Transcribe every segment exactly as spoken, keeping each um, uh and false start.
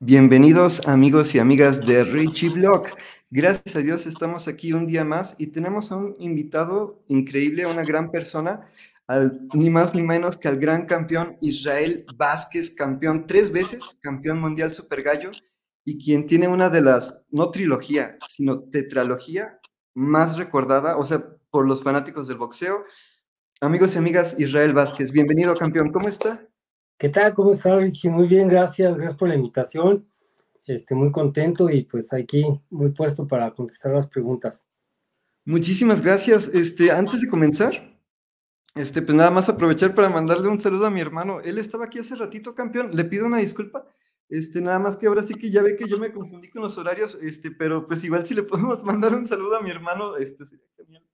Bienvenidos amigos y amigas de Richie Blog. Gracias a Dios estamos aquí un día más y tenemos a un invitado increíble, a una gran persona, al, ni más ni menos que al gran campeón Israel Vázquez, campeón tres veces, campeón mundial Super Gallo, y quien tiene una de las, no trilogía, sino tetralogía más recordada, o sea, por los fanáticos del boxeo. Amigos y amigas, Israel Vázquez, bienvenido campeón, ¿cómo está? ¿Qué tal? ¿Cómo estás, Richie? Muy bien, gracias, gracias por la invitación. Este, muy contento y pues aquí muy puesto para contestar las preguntas. Muchísimas gracias. Este, antes de comenzar, este, pues nada más aprovechar para mandarle un saludo a mi hermano. Él estaba aquí hace ratito, campeón. Le pido una disculpa. Este, nada más que ahora sí que ya ve que yo me confundí con los horarios, este, pero pues igual si le podemos mandar un saludo a mi hermano, este sería genial.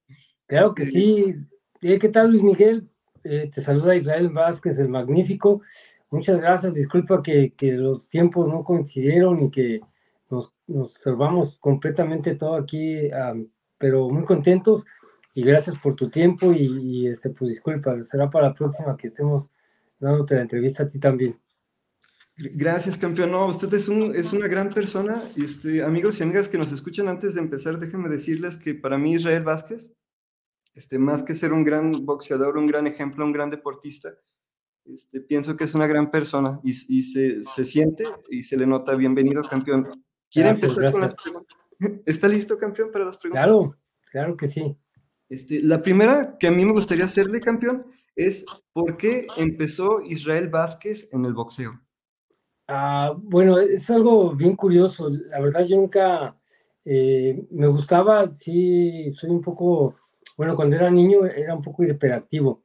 Claro que sí. Eh, ¿Qué tal, Luis Miguel? Eh, te saluda Israel Vázquez, el Magnífico. Muchas gracias, disculpa que, que los tiempos no coincidieron y que nos, nos salvamos completamente todo aquí, um, pero muy contentos y gracias por tu tiempo y, y este, pues disculpa, será para la próxima que estemos dándote la entrevista a ti también. Gracias, campeón. No, usted es, un, es una gran persona. Este, amigos y amigas que nos escuchan, antes de empezar, déjenme decirles que para mí Israel Vázquez, Este, más que ser un gran boxeador, un gran ejemplo, un gran deportista, este, pienso que es una gran persona y, y se, se siente y se le nota. Bienvenido, campeón. ¿Quiere gracias, empezar gracias. con las preguntas? ¿Está listo, campeón, para las preguntas? Claro, claro que sí. Este, la primera que a mí me gustaría hacerle, campeón, es ¿por qué empezó Israel Vázquez en el boxeo? Ah, bueno, es algo bien curioso. La verdad, yo nunca eh, me gustaba, sí, soy un poco... Bueno, cuando era niño era un poco hiperactivo.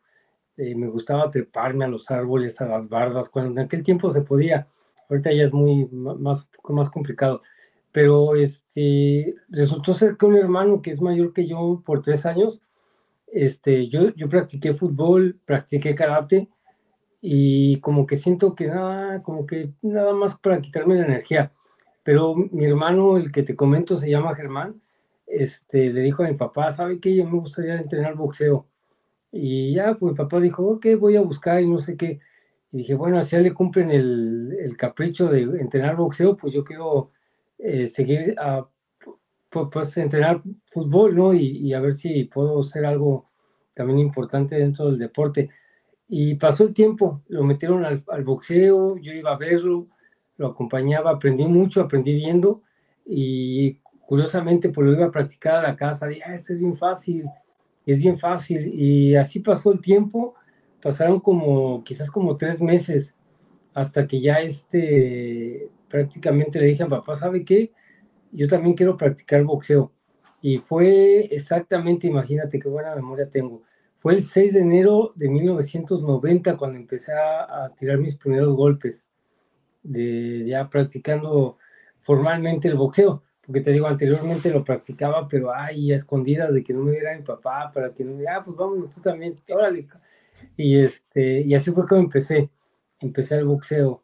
Eh, me gustaba treparme a los árboles, a las bardas, cuando en aquel tiempo se podía. Ahorita ya es muy más, un poco más complicado. Pero este, resultó ser que un hermano que es mayor que yo por tres años, este, yo, yo practiqué fútbol, practiqué karate y como que siento que nada, como que nada más para quitarme la energía. Pero mi hermano, el que te comento, se llama Germán. Este, le dijo a mi papá, ¿sabe qué? Yo me gustaría entrenar boxeo. Y ya, pues mi papá dijo, ok, voy a buscar y no sé qué. Y dije, bueno, si ya le cumplen el, el capricho de entrenar boxeo, pues yo quiero eh, seguir a pues, entrenar fútbol, ¿no? Y, y a ver si puedo hacer algo también importante dentro del deporte. Y pasó el tiempo, lo metieron al, al boxeo, yo iba a verlo, lo acompañaba, aprendí mucho, aprendí viendo y... Curiosamente, pues lo iba a practicar a la casa, dije, ah, este es bien fácil, es bien fácil, y así pasó el tiempo, pasaron como, quizás como tres meses, hasta que ya este, prácticamente le dije a papá, ¿sabe qué? Yo también quiero practicar boxeo, y fue exactamente, imagínate qué buena memoria tengo, fue el seis de enero de mil novecientos noventa cuando empecé a, a tirar mis primeros golpes, de, ya practicando formalmente el boxeo. Porque te digo, anteriormente lo practicaba, pero ay, a escondidas de que no me viera mi papá, para que no me diera, ah, pues vámonos tú también, órale. Y, este, y así fue como empecé, empecé el boxeo.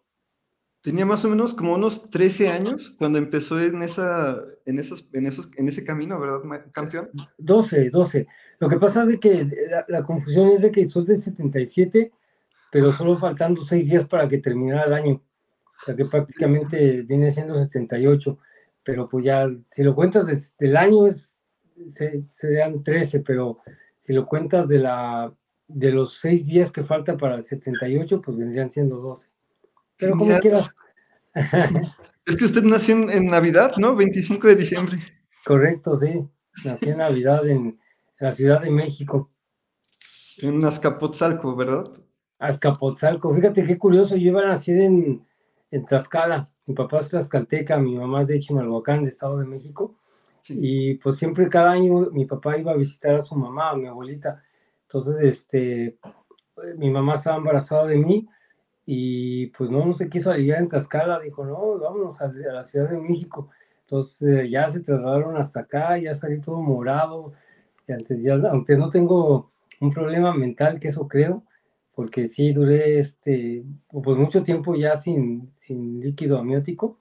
Tenía más o menos como unos trece años cuando empezó en, esa, en, esos, en, esos, en ese camino, ¿verdad, campeón? doce, doce. Lo que pasa es que la, la confusión es de que soy del setenta y siete, pero solo faltando seis días para que terminara el año. O sea que prácticamente viene siendo setenta y ocho. Pero pues ya, si lo cuentas desde el año, es, se, serían trece, pero si lo cuentas de, la, de los seis días que falta para el setenta y ocho, pues vendrían siendo doce. Pero sí, como ya. Quieras. Es que usted nació en, en Navidad, ¿no? veinticinco de diciembre. Correcto, sí. Nací en Navidad en la Ciudad de México. En Azcapotzalco, ¿verdad? Azcapotzalco. Fíjate qué curioso, yo iba a nacer en, en Tlaxcala. Mi papá es tlaxcalteca, mi mamá es de Chimalhuacán, de Estado de México, sí. Y pues siempre cada año mi papá iba a visitar a su mamá, a mi abuelita, entonces este, mi mamá estaba embarazada de mí y pues no, no se quiso aliviar en Tlaxcala, dijo no, vámonos a, a la Ciudad de México, entonces ya se trasladaron hasta acá, ya salí todo morado, y antes ya, aunque no tengo un problema mental, que eso creo, porque sí duré este, pues mucho tiempo ya sin, sin líquido amniótico,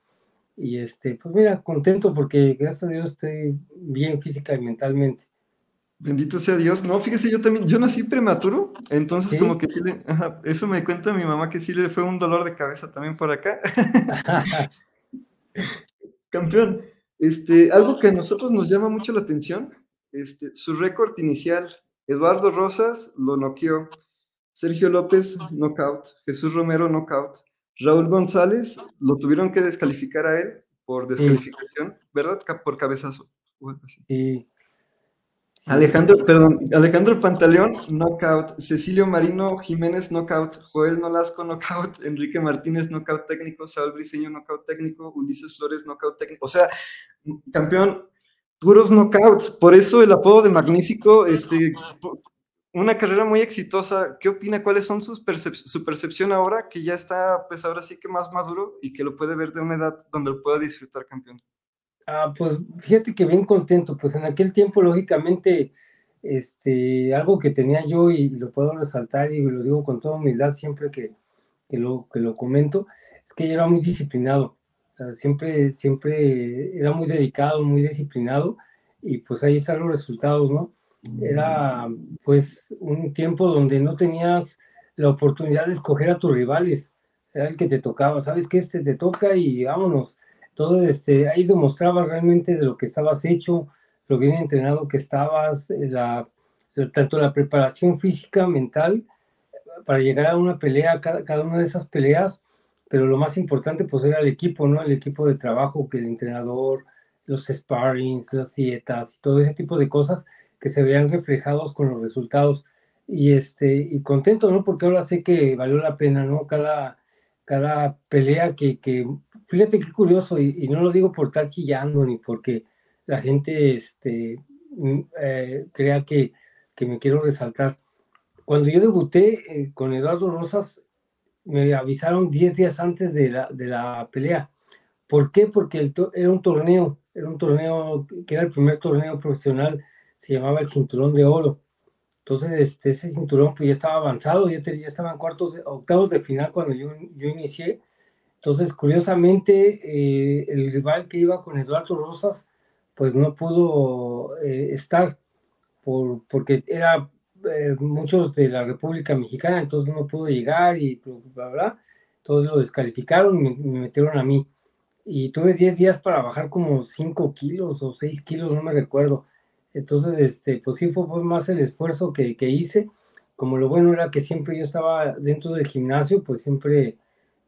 y este, pues mira, contento porque gracias a Dios estoy bien física y mentalmente. Bendito sea Dios, no, fíjese, yo también, yo nací prematuro, entonces ¿sí? Como que, ajá, eso me cuenta mi mamá que sí le fue un dolor de cabeza también por acá, Campeón, este, algo que a nosotros nos llama mucho la atención, este, su récord inicial, Eduardo Rosas lo noqueó, Sergio López, knockout, Jesús Romero, knockout, Raúl González, lo tuvieron que descalificar a él por descalificación, sí. ¿Verdad? Por cabezazo. Sí. Alejandro, perdón, Alejandro Pantaleón, knockout, Cecilio Marino Jiménez, knockout, Joel Nolasco, knockout, Enrique Martínez, knockout técnico, Saúl Briseño, knockout técnico, Ulises Flores, knockout técnico. O sea, campeón, puros knockouts, por eso el apodo de Magnífico, este, una carrera muy exitosa. ¿Qué opina? ¿Cuáles son sus percep su percepción ahora, que ya está, pues ahora sí que más maduro y que lo puede ver de una edad donde lo pueda disfrutar, campeón? Ah, pues fíjate que bien contento, pues en aquel tiempo lógicamente este, algo que tenía yo y lo puedo resaltar y lo digo con toda humildad siempre que, que, lo, que lo comento, es que yo era muy disciplinado, o sea, siempre, siempre era muy dedicado, muy disciplinado y pues ahí están los resultados, ¿no? Era pues un tiempo donde no tenías la oportunidad de escoger a tus rivales, era el que te tocaba, ¿sabes qué? Este te toca y vámonos. Todo este, ahí demostraba realmente de lo que estabas hecho, lo bien entrenado que estabas, la, la, tanto la preparación física, mental, para llegar a una pelea, cada, cada una de esas peleas, pero lo más importante pues era el equipo, ¿no? El equipo de trabajo, que el entrenador, los sparrings, las dietas, todo ese tipo de cosas que se veían reflejados con los resultados. Y, este, y contento, ¿no? Porque ahora sé que valió la pena, ¿no? Cada, cada pelea que... que fíjate qué curioso, y, y no lo digo por estar chillando ni porque la gente este, eh, crea que, que me quiero resaltar. Cuando yo debuté eh, con Eduardo Rosas, me avisaron diez días antes de la, de la pelea. ¿Por qué? Porque el era un torneo, era un torneo que era el primer torneo profesional, se llamaba el Cinturón de Oro. Entonces este, ese cinturón pues ya estaba avanzado, ya, te, ya estaba en cuartos de, octavos de final cuando yo, yo inicié. Entonces, curiosamente, eh, el rival que iba con Eduardo Rosas, pues no pudo eh, estar, por, porque era eh, muchos de la República Mexicana, entonces no pudo llegar y bla, bla. Entonces lo descalificaron y me, me metieron a mí. Y tuve diez días para bajar como cinco kilos o seis kilos, no me recuerdo. Entonces, este, pues sí fue, fue más el esfuerzo que, que hice. Como lo bueno era que siempre yo estaba dentro del gimnasio, pues siempre...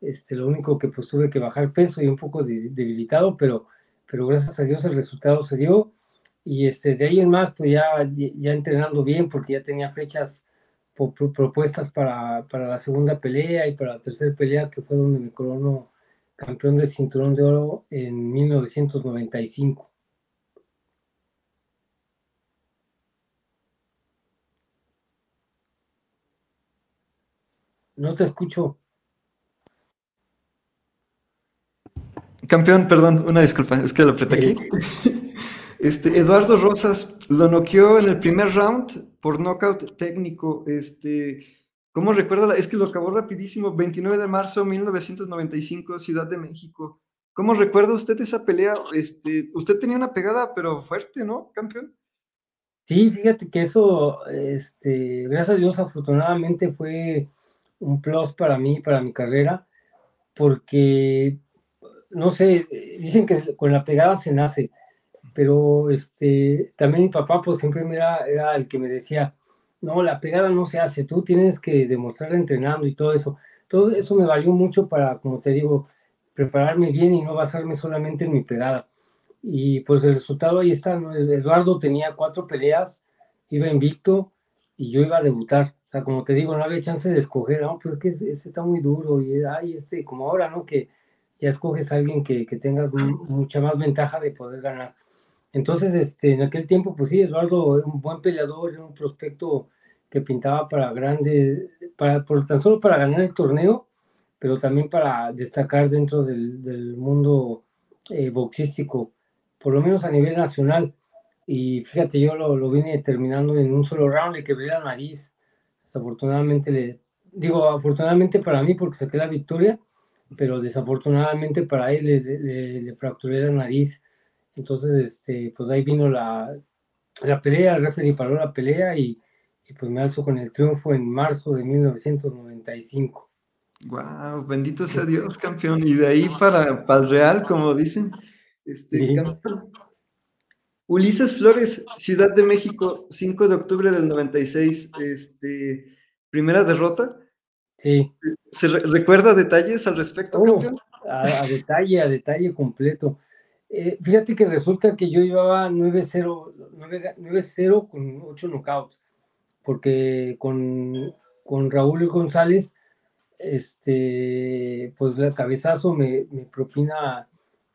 Este, lo único que pues tuve que bajar peso y un poco de, debilitado, pero, pero gracias a Dios el resultado se dio y este, de ahí en más pues ya, ya entrenando bien porque ya tenía fechas por, por, propuestas para, para la segunda pelea y para la tercera pelea que fue donde me coronó campeón del Cinturón de Oro en mil novecientos noventa y cinco. No te escucho. Campeón, perdón, una disculpa, es que lo apreté aquí. Este, Eduardo Rosas lo noqueó en el primer round por knockout técnico. Este, ¿cómo recuerda? La, es que lo acabó rapidísimo, veintinueve de marzo de mil novecientos noventa y cinco, Ciudad de México. ¿Cómo recuerda usted esa pelea? Este, usted tenía una pegada, pero fuerte, ¿no, campeón? Sí, fíjate que eso, este, gracias a Dios, afortunadamente fue un plus para mí, para mi carrera, porque... no sé, dicen que con la pegada se nace, pero este, también mi papá pues siempre era, era el que me decía, no, la pegada no se hace, tú tienes que demostrarla entrenando y todo eso. Todo eso me valió mucho para, como te digo, prepararme bien y no basarme solamente en mi pegada. Y pues el resultado ahí está, ¿no? Eduardo tenía cuatro peleas, iba invicto y yo iba a debutar. O sea, como te digo, no había chance de escoger, no, pues es que este está muy duro y ay, este, como ahora, ¿no? Que ya escoges a alguien que, que tengas mucha más ventaja de poder ganar. Entonces, este, en aquel tiempo, pues sí, Eduardo era un buen peleador, era un prospecto que pintaba para grandes, para, por, tan solo para ganar el torneo, pero también para destacar dentro del, del mundo eh, boxístico, por lo menos a nivel nacional. Y fíjate, yo lo, lo vine terminando en un solo round, le quebré la nariz. Desafortunadamente, le, digo, afortunadamente para mí, porque saqué la victoria, pero desafortunadamente para él le, le, le fracturé la nariz. Entonces, este, pues ahí vino la, la pelea, el referee paró la pelea y, y pues me alzo con el triunfo en marzo de mil novecientos noventa y cinco. Wow, bendito sea Dios, campeón. Y de ahí para, para el Real, como dicen. Este, campeón. Ulises Flores, Ciudad de México, cinco de octubre del noventa y seis, este, primera derrota. Sí. ¿Se re recuerda detalles al respecto, oh, campeón? A, a detalle, a detalle completo. Eh, fíjate que resulta que yo llevaba nueve cero con ocho knockouts, porque con, con Raúl González, este, pues el cabezazo me, me propina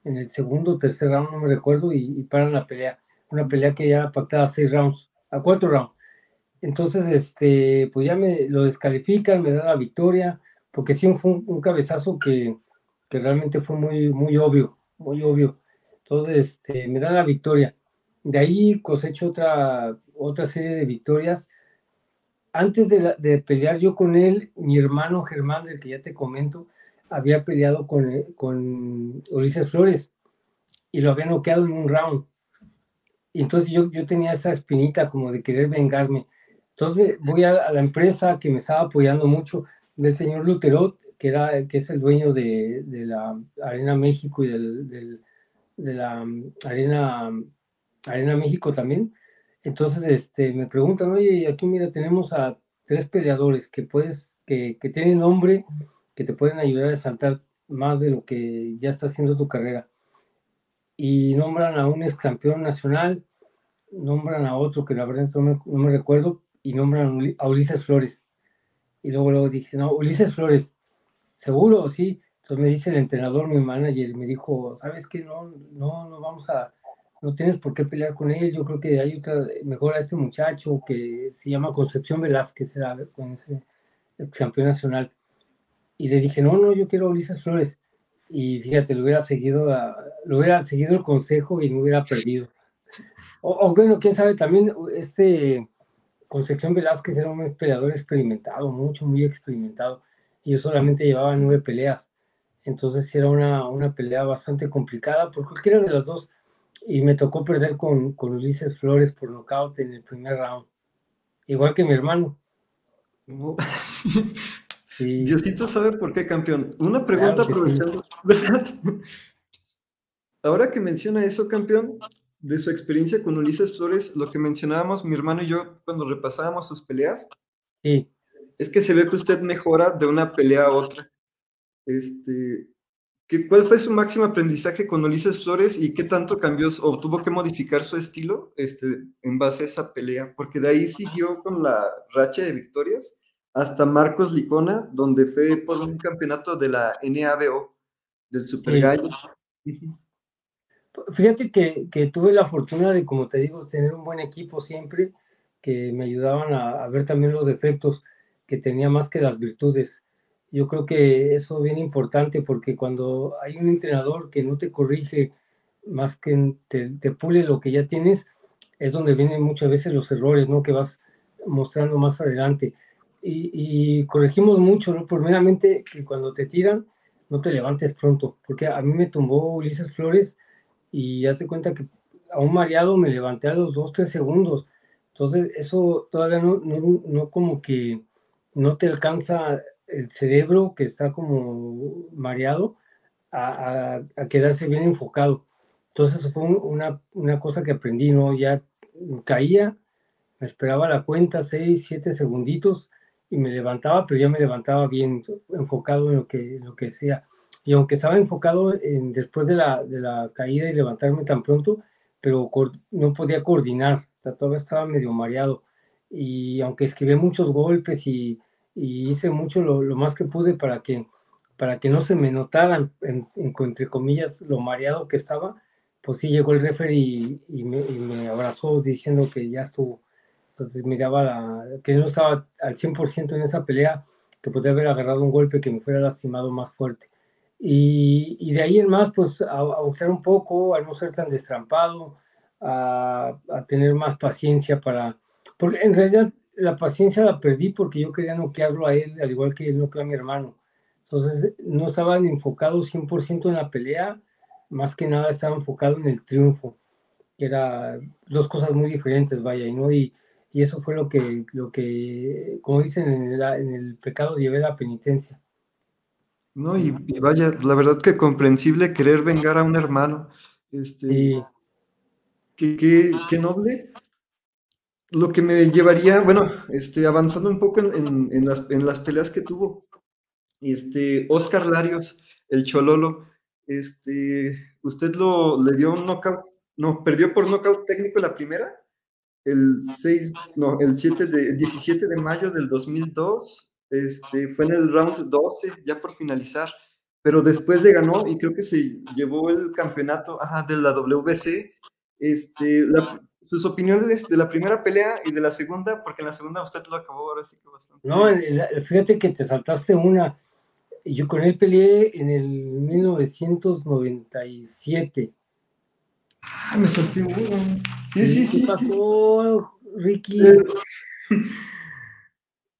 en el segundo o tercer round, no me recuerdo, y, y paran la pelea. Una pelea que ya era pactada a seis rounds, a cuatro rounds. Entonces, este, pues ya me lo descalifican, me da la victoria, porque sí fue un, un cabezazo que, que realmente fue muy, muy obvio, muy obvio. Entonces, este, me da la victoria. De ahí cosecho otra, otra serie de victorias. Antes de, la, de pelear yo con él, mi hermano Germán, del que ya te comento, había peleado con, con Ulises Flores y lo había noqueado en un round. Y entonces yo, yo tenía esa espinita como de querer vengarme. Entonces voy a, a la empresa que me estaba apoyando mucho, del señor Luterot, que, era, que es el dueño de, de la Arena México y del, del, de la Arena, Arena México también. Entonces este, me preguntan, oye, aquí mira, tenemos a tres peleadores que, puedes, que, que tienen nombre, que te pueden ayudar a saltar más de lo que ya está haciendo tu carrera. Y nombran a un ex campeón nacional, nombran a otro que la verdad no me, no me recuerdo, y nombran a Ulises Flores. Y luego, luego dije, no, Ulises Flores, ¿seguro? Sí. Entonces me dice el entrenador, mi manager, me dijo, ¿sabes qué? No, no, no vamos a... no tienes por qué pelear con él, yo creo que hay otra, mejor a este muchacho que se llama Concepción Velázquez, era con ese ex campeón nacional. Y le dije, no, no, yo quiero a Ulises Flores. Y fíjate, lo hubiera seguido, a, lo hubiera seguido el consejo y no hubiera perdido. O, o bueno, quién sabe, también este Concepción Velázquez era un peleador experimentado, mucho, muy experimentado. Y yo solamente llevaba nueve peleas. Entonces era una, una pelea bastante complicada por cualquiera de las dos. Y me tocó perder con, con Ulises Flores por nocaut en el primer round. Igual que mi hermano. Oh. Sí. Diosito sabe por qué, campeón. Una pregunta, claro, aprovechando, sí, ¿verdad? Ahora que menciona eso, campeón, de su experiencia con Ulises Flores, lo que mencionábamos mi hermano y yo cuando repasábamos sus peleas, sí, es que se ve que usted mejora de una pelea a otra. Este... ¿Cuál fue su máximo aprendizaje con Ulises Flores y qué tanto cambió o tuvo que modificar su estilo este, en base a esa pelea? Porque de ahí siguió con la racha de victorias hasta Marcos Licona, donde fue por un campeonato de la N A B O, del Super sí. Gallo. Fíjate que, que tuve la fortuna de, como te digo, tener un buen equipo siempre, que me ayudaban a, a ver también los defectos que tenía más que las virtudes. Yo creo que eso es bien importante porque cuando hay un entrenador que no te corrige más que te, te pule lo que ya tienes, es donde vienen muchas veces los errores, ¿no? Que vas mostrando más adelante. Y, y corregimos mucho, ¿no? Primeramente, que cuando te tiran, no te levantes pronto. Porque a mí me tumbó Ulises Flores y ya te cuenta que a un mareado me levanté a los dos, tres segundos. Entonces, eso todavía no, no, no como que no te alcanza el cerebro que está como mareado a, a, a quedarse bien enfocado. Entonces fue un, una, una cosa que aprendí, ¿no? Ya caía, me esperaba la cuenta, seis, siete segunditos y me levantaba, pero ya me levantaba bien enfocado en lo que, en lo que sea. Y aunque estaba enfocado en, después de la, de la caída y levantarme tan pronto, pero no podía coordinar, todavía estaba medio mareado. Y aunque esquivé muchos golpes y y hice mucho lo, lo más que pude para que, para que no se me notaran, en, en, entre comillas, lo mareado que estaba, pues sí llegó el referee y, y, me, y me abrazó diciendo que ya estuvo. Entonces miraba la, que no estaba al cien por ciento en esa pelea, que podía haber agarrado un golpe que me fuera lastimado más fuerte. Y, y de ahí en más, pues a, a boxear un poco, a no ser tan destrampado, a, a tener más paciencia para... Porque en realidad la paciencia la perdí porque yo quería noquearlo a él, al igual que él noqueó a mi hermano. Entonces, no estaban enfocados cien por ciento en la pelea, más que nada estaba enfocado en el triunfo, que eran dos cosas muy diferentes, vaya, ¿no? Y, y eso fue lo que, lo que como dicen, en, la, en el pecado llevé la penitencia. No, y, y vaya, la verdad que comprensible querer vengar a un hermano. Este, sí. qué, qué, qué noble. Lo que me llevaría, bueno, este, avanzando un poco en, en, en, las, en las peleas que tuvo, este, Óscar Larios, el Chololo, este, usted lo, le dio un knockout, no, perdió por knockout técnico la primera, el seis, no, el siete de, diecisiete de mayo del dos mil dos, este, fue en el round doce, ya por finalizar, pero después le ganó y creo que se llevó el campeonato ajá, de la W B C, este, la... Sus opiniones de la primera pelea y de la segunda, porque en la segunda usted lo acabó ahora sí que bastante. No, fíjate que te saltaste una. Yo con él peleé en el mil novecientos noventa y siete. Ah, me salté una. Sí, sí, sí. ¿Qué pasó, Ricky? Le...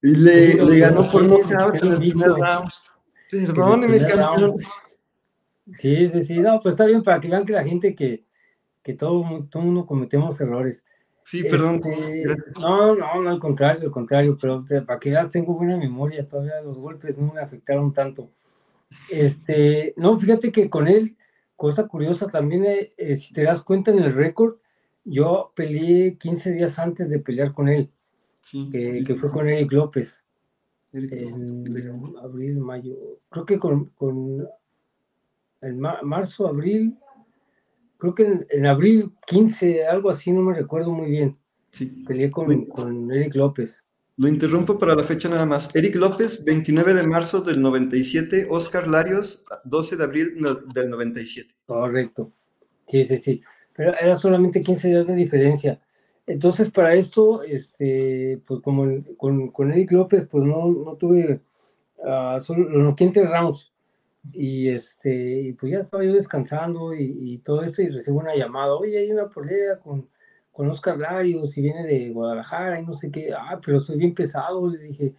Y le, no, le ganó por knockout en el primer round. Perdóneme, campeón. Sí, sí, sí. No, pues está bien para que vean que la gente que... que todo, todo mundo cometemos errores. Sí, perdón. Este, no, no, no, al contrario, al contrario, pero para que veas, tengo buena memoria, todavía los golpes no me afectaron tanto. Este, no, fíjate que con él, cosa curiosa también, eh, si te das cuenta en el récord, yo peleé quince días antes de pelear con él, sí, que, sí, que fue con Eric López. Eric López. En abril, mayo, creo que con, con el mar, marzo, abril, creo que en, en abril quince, algo así, no me recuerdo muy bien. Sí. Peleé con, con Eric López. Lo interrumpo para la fecha nada más. Eric López, veintinueve de marzo del noventa y siete, Óscar Larios, doce de abril del noventa y siete. Correcto. Sí, sí, sí. Pero era solamente quince días de diferencia. Entonces, para esto, este, pues como el, con, con Eric López, pues no, no tuve, uh, solo los quince rounds. Y este, y pues ya estaba yo descansando y, y todo esto, y recibo una llamada, oye, hay una polea con, con Óscar Larios y viene de Guadalajara y no sé qué, ah, pero soy bien pesado, le dije,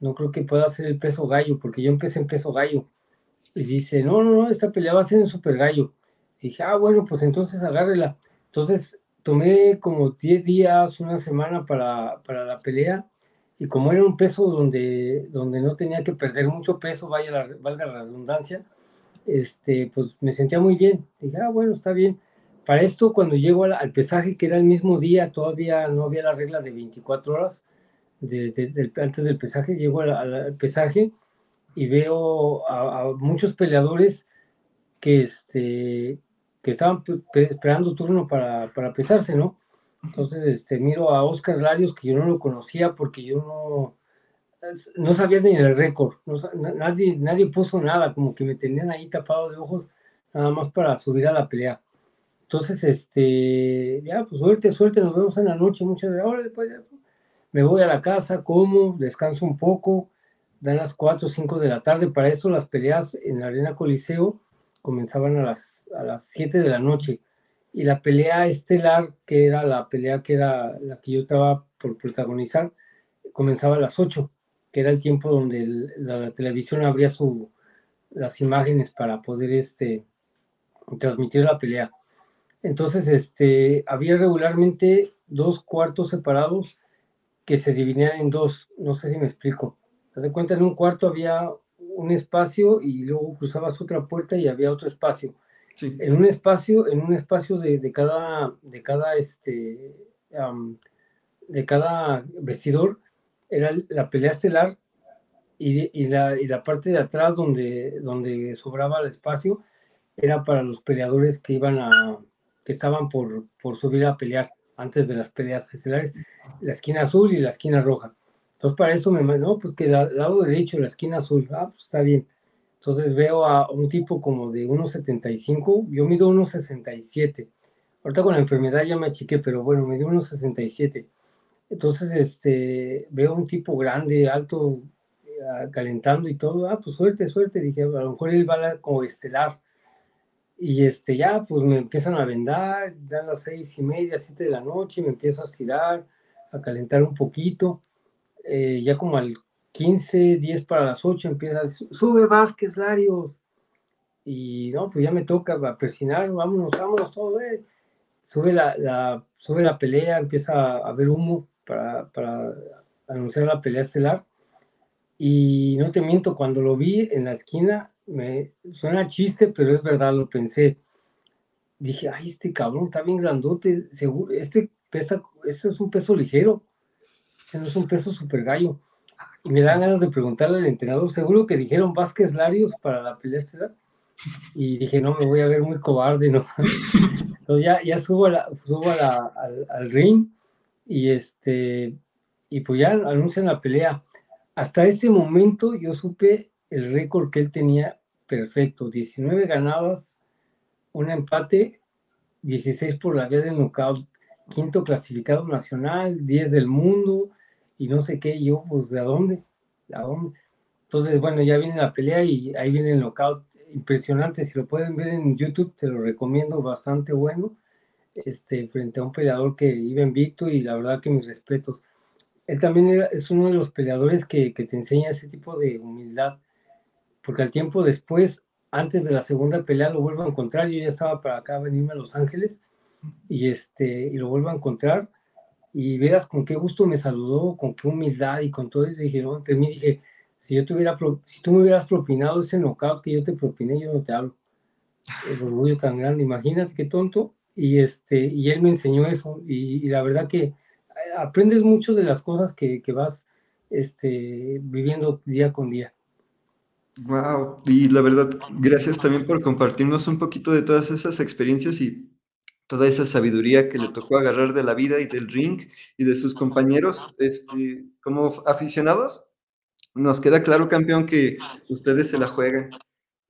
no creo que pueda hacer el peso gallo, porque yo empecé en peso gallo, y dice, no, no, no, esta pelea va a ser en super gallo, y dije, ah, bueno, pues entonces agárrela, entonces tomé como diez días, una semana para, para la pelea, y como era un peso donde, donde no tenía que perder mucho peso, vaya la, valga la redundancia, este, pues me sentía muy bien. Dije, ah, bueno, está bien. Para esto, cuando llego al, al pesaje, que era el mismo día, todavía no había la regla de veinticuatro horas, de, de, de, antes del pesaje, llego al, al pesaje y veo a, a muchos peleadores que, este, que estaban esperando turno para, para pesarse, ¿no? Entonces, este, miro a Óscar Larios, que yo no lo conocía porque yo no, no sabía ni el récord. No, nadie, nadie puso nada, como que me tenían ahí tapado de ojos, nada más para subir a la pelea. Entonces, este, ya, pues suerte, suerte, nos vemos en la noche, muchas horas después. Ya, me voy a la casa, como, descanso un poco, dan las cuatro o cinco de la tarde. Para eso las peleas en la Arena Coliseo comenzaban a las, a las siete de la noche. Y la pelea estelar, que era la pelea que era la que yo estaba por protagonizar, comenzaba a las ocho, que era el tiempo donde el, la, la televisión abría su, las imágenes para poder este, transmitir la pelea. Entonces, este, había regularmente dos cuartos separados que se dividían en dos, no sé si me explico. Te das cuenta, en un cuarto había un espacio y luego cruzabas otra puerta y había otro espacio. Sí. En un espacio, en un espacio de, de cada, de cada, este, um, de cada vestidor era la pelea estelar y, y, la, y la parte de atrás donde, donde sobraba el espacio era para los peleadores que iban a, que estaban por, por subir a pelear antes de las peleas estelares, la esquina azul y la esquina roja. Entonces para eso me mandó, no, pues que el lado derecho, la esquina azul, ah, pues está bien. Entonces veo a un tipo como de uno setenta y cinco, yo mido uno sesenta y siete. Ahorita con la enfermedad ya me achiqué, pero bueno, me dio uno sesenta y siete. Entonces este, veo a un tipo grande, alto, eh, calentando y todo. Ah, pues suerte, suerte. Dije, a lo mejor él va a como estelar. Y este, ya, pues me empiezan a vendar, dan las seis y media, siete de la noche, me empiezo a estirar, a calentar un poquito. Eh, ya como al quince, diez para las ocho empieza, sube Vázquez Larios, y no, pues ya me toca a persinar, vámonos, vámonos todo, eh. sube, la, la, sube la pelea, empieza a haber humo para, para anunciar la pelea estelar, y no te miento, cuando lo vi en la esquina, me suena chiste, pero es verdad, lo pensé. Dije, ay, este cabrón está bien grandote, seguro, este pesa, este es un peso ligero, este no es un peso super gallo. Y me dan ganas de preguntarle al entrenador, seguro que dijeron Vázquez Larios para la pelea estelar. Y dije, no, me voy a ver muy cobarde, ¿no? Entonces ya, ya subo, a la, subo a la, al, al ring y, este, y pues ya anuncian la pelea. Hasta ese momento yo supe el récord que él tenía perfecto, diecinueve ganadas, un empate, dieciséis por la vía de nocaut, quinto clasificado nacional, diez del mundo y no sé qué. Y yo, pues, ¿de dónde? ¿De dónde? Entonces, bueno, ya viene la pelea y ahí viene el nocaut. Impresionante, si lo pueden ver en YouTube, te lo recomiendo, bastante bueno, este, frente a un peleador que iba invicto y la verdad que mis respetos. Él también era, es uno de los peleadores que, que te enseña ese tipo de humildad, porque al tiempo después, antes de la segunda pelea, lo vuelvo a encontrar. Yo ya estaba para acá, venirme a Los Ángeles, y, este, y lo vuelvo a encontrar, y verás con qué gusto me saludó, con qué humildad y con todo eso. Dije, no, entre mí dije, Si, yo tuviera, si tú me hubieras propinado ese knockout que yo te propiné, yo no te hablo. El orgullo tan grande, imagínate qué tonto. Y, este, y él me enseñó eso. Y, y la verdad que aprendes mucho de las cosas que, que vas este, viviendo día con día. Wow. Y la verdad, gracias también por compartirnos un poquito de todas esas experiencias y toda esa sabiduría que le tocó agarrar de la vida y del ring y de sus compañeros este, como aficionados. Nos queda claro, campeón, que ustedes se la juegan.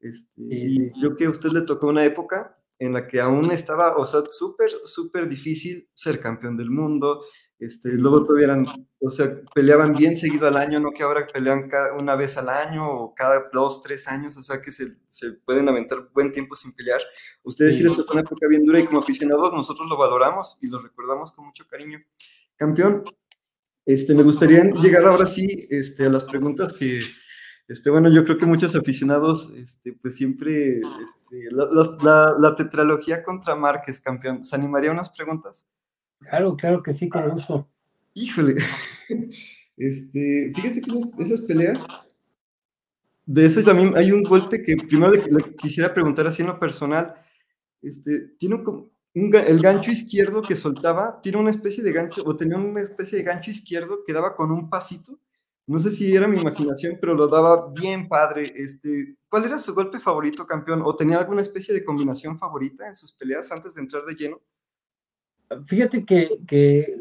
Este, y creo que a usted le tocó una época en la que aún estaba, o sea, súper, súper difícil ser campeón del mundo. Este, luego tuvieran, o sea, peleaban bien seguido al año, no que ahora pelean cada, una vez al año o cada dos, tres años, o sea, que se, se pueden aventar buen tiempo sin pelear. Ustedes sí les tocó una época bien dura y como aficionados nosotros lo valoramos y lo recordamos con mucho cariño. Campeón, Este, me gustaría llegar ahora sí este, a las preguntas que, este, bueno, yo creo que muchos aficionados, este, pues siempre, este, la, la, la tetralogía contra Márquez, campeón, ¿se animaría a unas preguntas? Claro, claro que sí, con gusto. Híjole, este, fíjese que esas peleas, de esas también hay un golpe que primero le, le quisiera preguntar así en lo personal, este, tiene un... Un, el gancho izquierdo que soltaba, tiene una especie de gancho, o tenía una especie de gancho izquierdo que daba con un pasito, no sé si era mi imaginación, pero lo daba bien padre. Este, ¿cuál era su golpe favorito, campeón? ¿O tenía alguna especie de combinación favorita en sus peleas antes de entrar de lleno? Fíjate que, que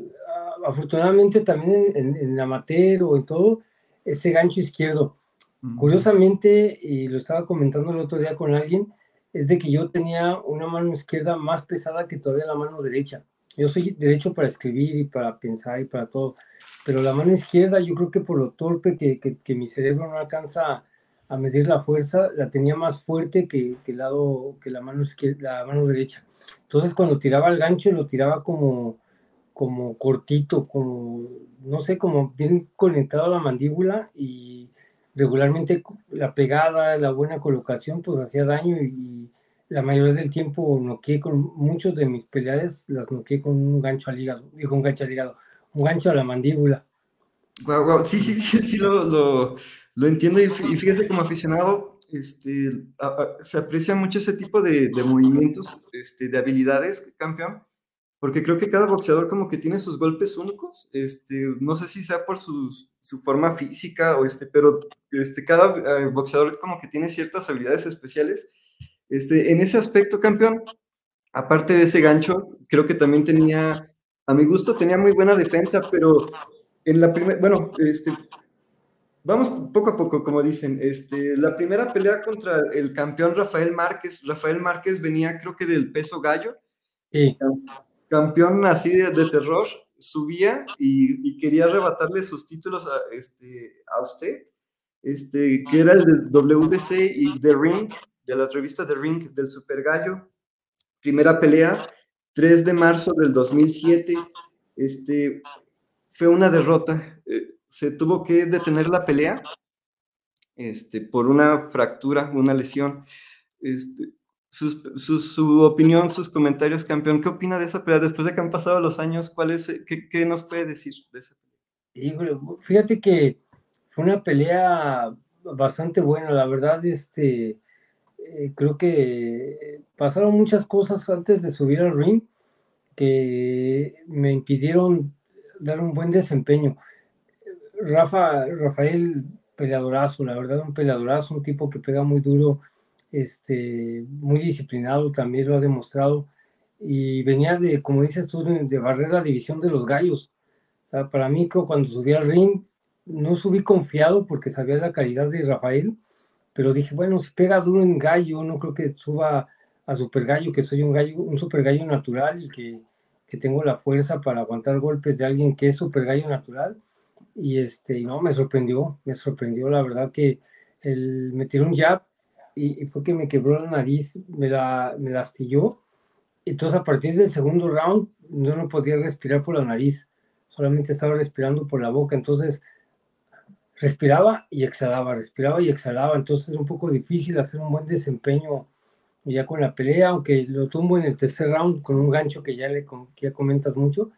afortunadamente también en, en amateur o en todo, ese gancho izquierdo, uh-huh. Curiosamente, y lo estaba comentando el otro día con alguien, es de que yo tenía una mano izquierda más pesada que todavía la mano derecha. Yo soy derecho para escribir y para pensar y para todo, pero la mano izquierda yo creo que por lo torpe que, que, que mi cerebro no alcanza a medir la fuerza, la tenía más fuerte que, que, el lado, que la, mano izquierda, la mano derecha. Entonces cuando tiraba el gancho lo tiraba como, como cortito, como, no sé, como bien conectado a la mandíbula y... regularmente la pegada, la buena colocación, pues hacía daño y, y la mayoría del tiempo noqueé con muchos de mis peleadas, las noqueé con un gancho al hígado, digo un gancho al hígado, un gancho a la mandíbula. Guau, guau, sí, sí, sí, sí lo, lo, lo entiendo y fíjese como aficionado, este, a, a, se aprecia mucho ese tipo de, de movimientos, este, de habilidades, campeón. Porque creo que cada boxeador como que tiene sus golpes únicos, este, no sé si sea por sus, su forma física, o este, pero este, cada eh, boxeador como que tiene ciertas habilidades especiales. Este, en ese aspecto, campeón, aparte de ese gancho, creo que también tenía, a mi gusto, tenía muy buena defensa, pero en la primera, bueno, este, vamos poco a poco, como dicen, este, la primera pelea contra el campeón Rafael Márquez, Rafael Márquez venía creo que del peso gallo. Sí. Campeón así de, de terror, subía y, y quería arrebatarle sus títulos a, este, a usted, este, que era el de W B C y The Ring, de la revista The Ring, del Super Gallo. Primera pelea, tres de marzo del dos mil siete, este, fue una derrota. Eh, se tuvo que detener la pelea este, por una fractura, una lesión. Este, Sus, su, su opinión, sus comentarios, campeón. ¿Qué opina de esa pelea? Después de que han pasado los años, ¿cuál es, qué, qué nos puede decir de esa pelea? Híjole, fíjate que fue una pelea bastante buena, la verdad, este, eh, creo que pasaron muchas cosas antes de subir al ring que me impidieron dar un buen desempeño. Rafa, Rafael, peleadorazo, la verdad, un peleadorazo, un tipo que pega muy duro, este, muy disciplinado, también lo ha demostrado, y venía de, como dices tú, de barrer la división de los gallos. O sea, para mí, cuando subí al ring, no subí confiado porque sabía la calidad de Rafael, pero dije, bueno, si pega duro en gallo, no creo que suba a super gallo, que soy un gallo, un super gallo natural y que, que tengo la fuerza para aguantar golpes de alguien que es super gallo natural. Y este, y no, me sorprendió, me sorprendió la verdad que el, me tiró un jab y, y fue que me quebró la nariz, me la, me la astilló. Entonces, a partir del segundo round, yo no podía respirar por la nariz, solamente estaba respirando por la boca. Entonces, respiraba y exhalaba, respiraba y exhalaba. Entonces, es un poco difícil hacer un buen desempeño ya con la pelea, aunque lo tumbo en el tercer round con un gancho que ya, le, que ya comentas mucho.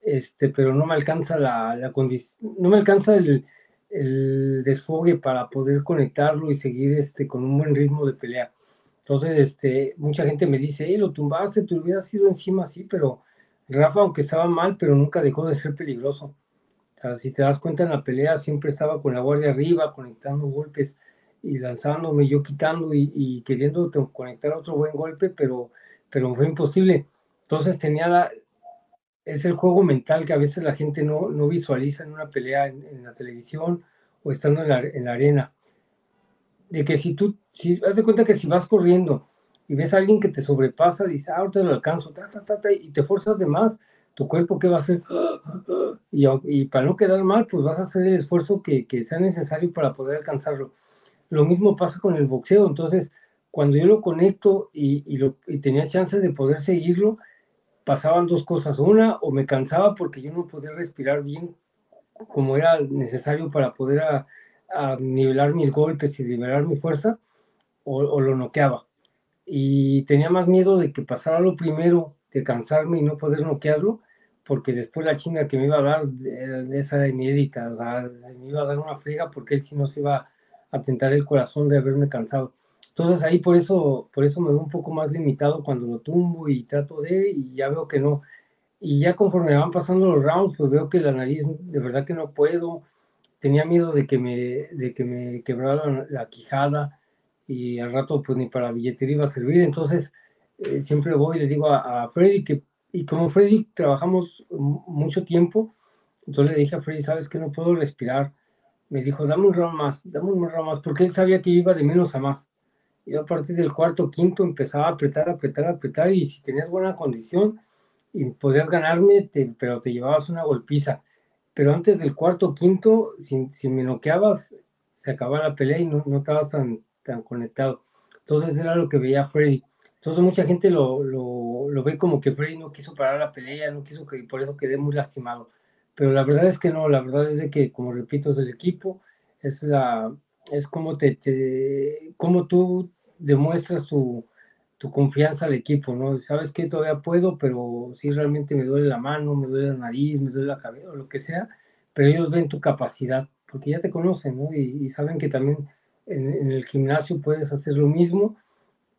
Este, pero no me alcanza la, la condición, no me alcanza el, el desfogue para poder conectarlo y seguir este, con un buen ritmo de pelea. Entonces, este, mucha gente me dice, eh, lo tumbaste, te hubieras ido encima, sí, pero Rafa, aunque estaba mal, pero nunca dejó de ser peligroso. O sea, si te das cuenta, en la pelea siempre estaba con la guardia arriba, conectando golpes y lanzándome, yo quitando y, y queriendo conectar otro buen golpe, pero, pero fue imposible. Entonces tenía la... Es el juego mental que a veces la gente no, no visualiza en una pelea en, en la televisión o estando en la, en la arena. De que si tú, si, haz de cuenta que si vas corriendo y ves a alguien que te sobrepasa, dices, ah, ahorita lo alcanzo, ta, ta, ta, ta, y te forzas de más, tu cuerpo, ¿qué va a hacer? Y, y para no quedar mal, pues vas a hacer el esfuerzo que, que sea necesario para poder alcanzarlo. Lo mismo pasa con el boxeo. Entonces, cuando yo lo conecto y, y, lo, y tenía chances de poder seguirlo, pasaban dos cosas. Una, o me cansaba porque yo no podía respirar bien como era necesario para poder a, a nivelar mis golpes y liberar mi fuerza, o, o lo noqueaba. Y tenía más miedo de que pasara lo primero, de cansarme y no poder noquearlo, porque después la chinga que me iba a dar, esa era inédita, o sea, me iba a dar una friega porque él sí no se iba a tentar el corazón de haberme cansado. Entonces ahí por eso, por eso me veo un poco más limitado cuando lo tumbo y trato de, y ya veo que no. Y ya conforme van pasando los rounds, pues veo que la nariz de verdad que no puedo. Tenía miedo de que me, de que me quebrara la, la quijada y al rato pues ni para billetería iba a servir. Entonces eh, siempre voy y le digo a, a Freddy, que, y como Freddy trabajamos mucho tiempo, entonces le dije a Freddy, ¿sabes qué? No puedo respirar. Me dijo, dame un round más, dame un round más, porque él sabía que iba de menos a más. Yo a partir del cuarto, quinto, empezaba a apretar, apretar, apretar, y si tenías buena condición y podías ganarme, te, pero te llevabas una golpiza. Pero antes del cuarto, quinto, si, si me noqueabas, se acababa la pelea y no, no estabas tan, tan conectado. Entonces era lo que veía Freddy. Entonces mucha gente lo, lo, lo ve como que Freddy no quiso parar la pelea, no quiso, que por eso quedé muy lastimado. Pero la verdad es que no, la verdad es de que, como repito, es el equipo, es la... es como, te, te, como tú demuestras tu, tu confianza al equipo, ¿no? Sabes que todavía puedo, pero sí realmente me duele la mano, me duele la nariz, me duele la cabeza, o lo que sea, pero ellos ven tu capacidad, porque ya te conocen, ¿no? Y, y saben que también en, en el gimnasio puedes hacer lo mismo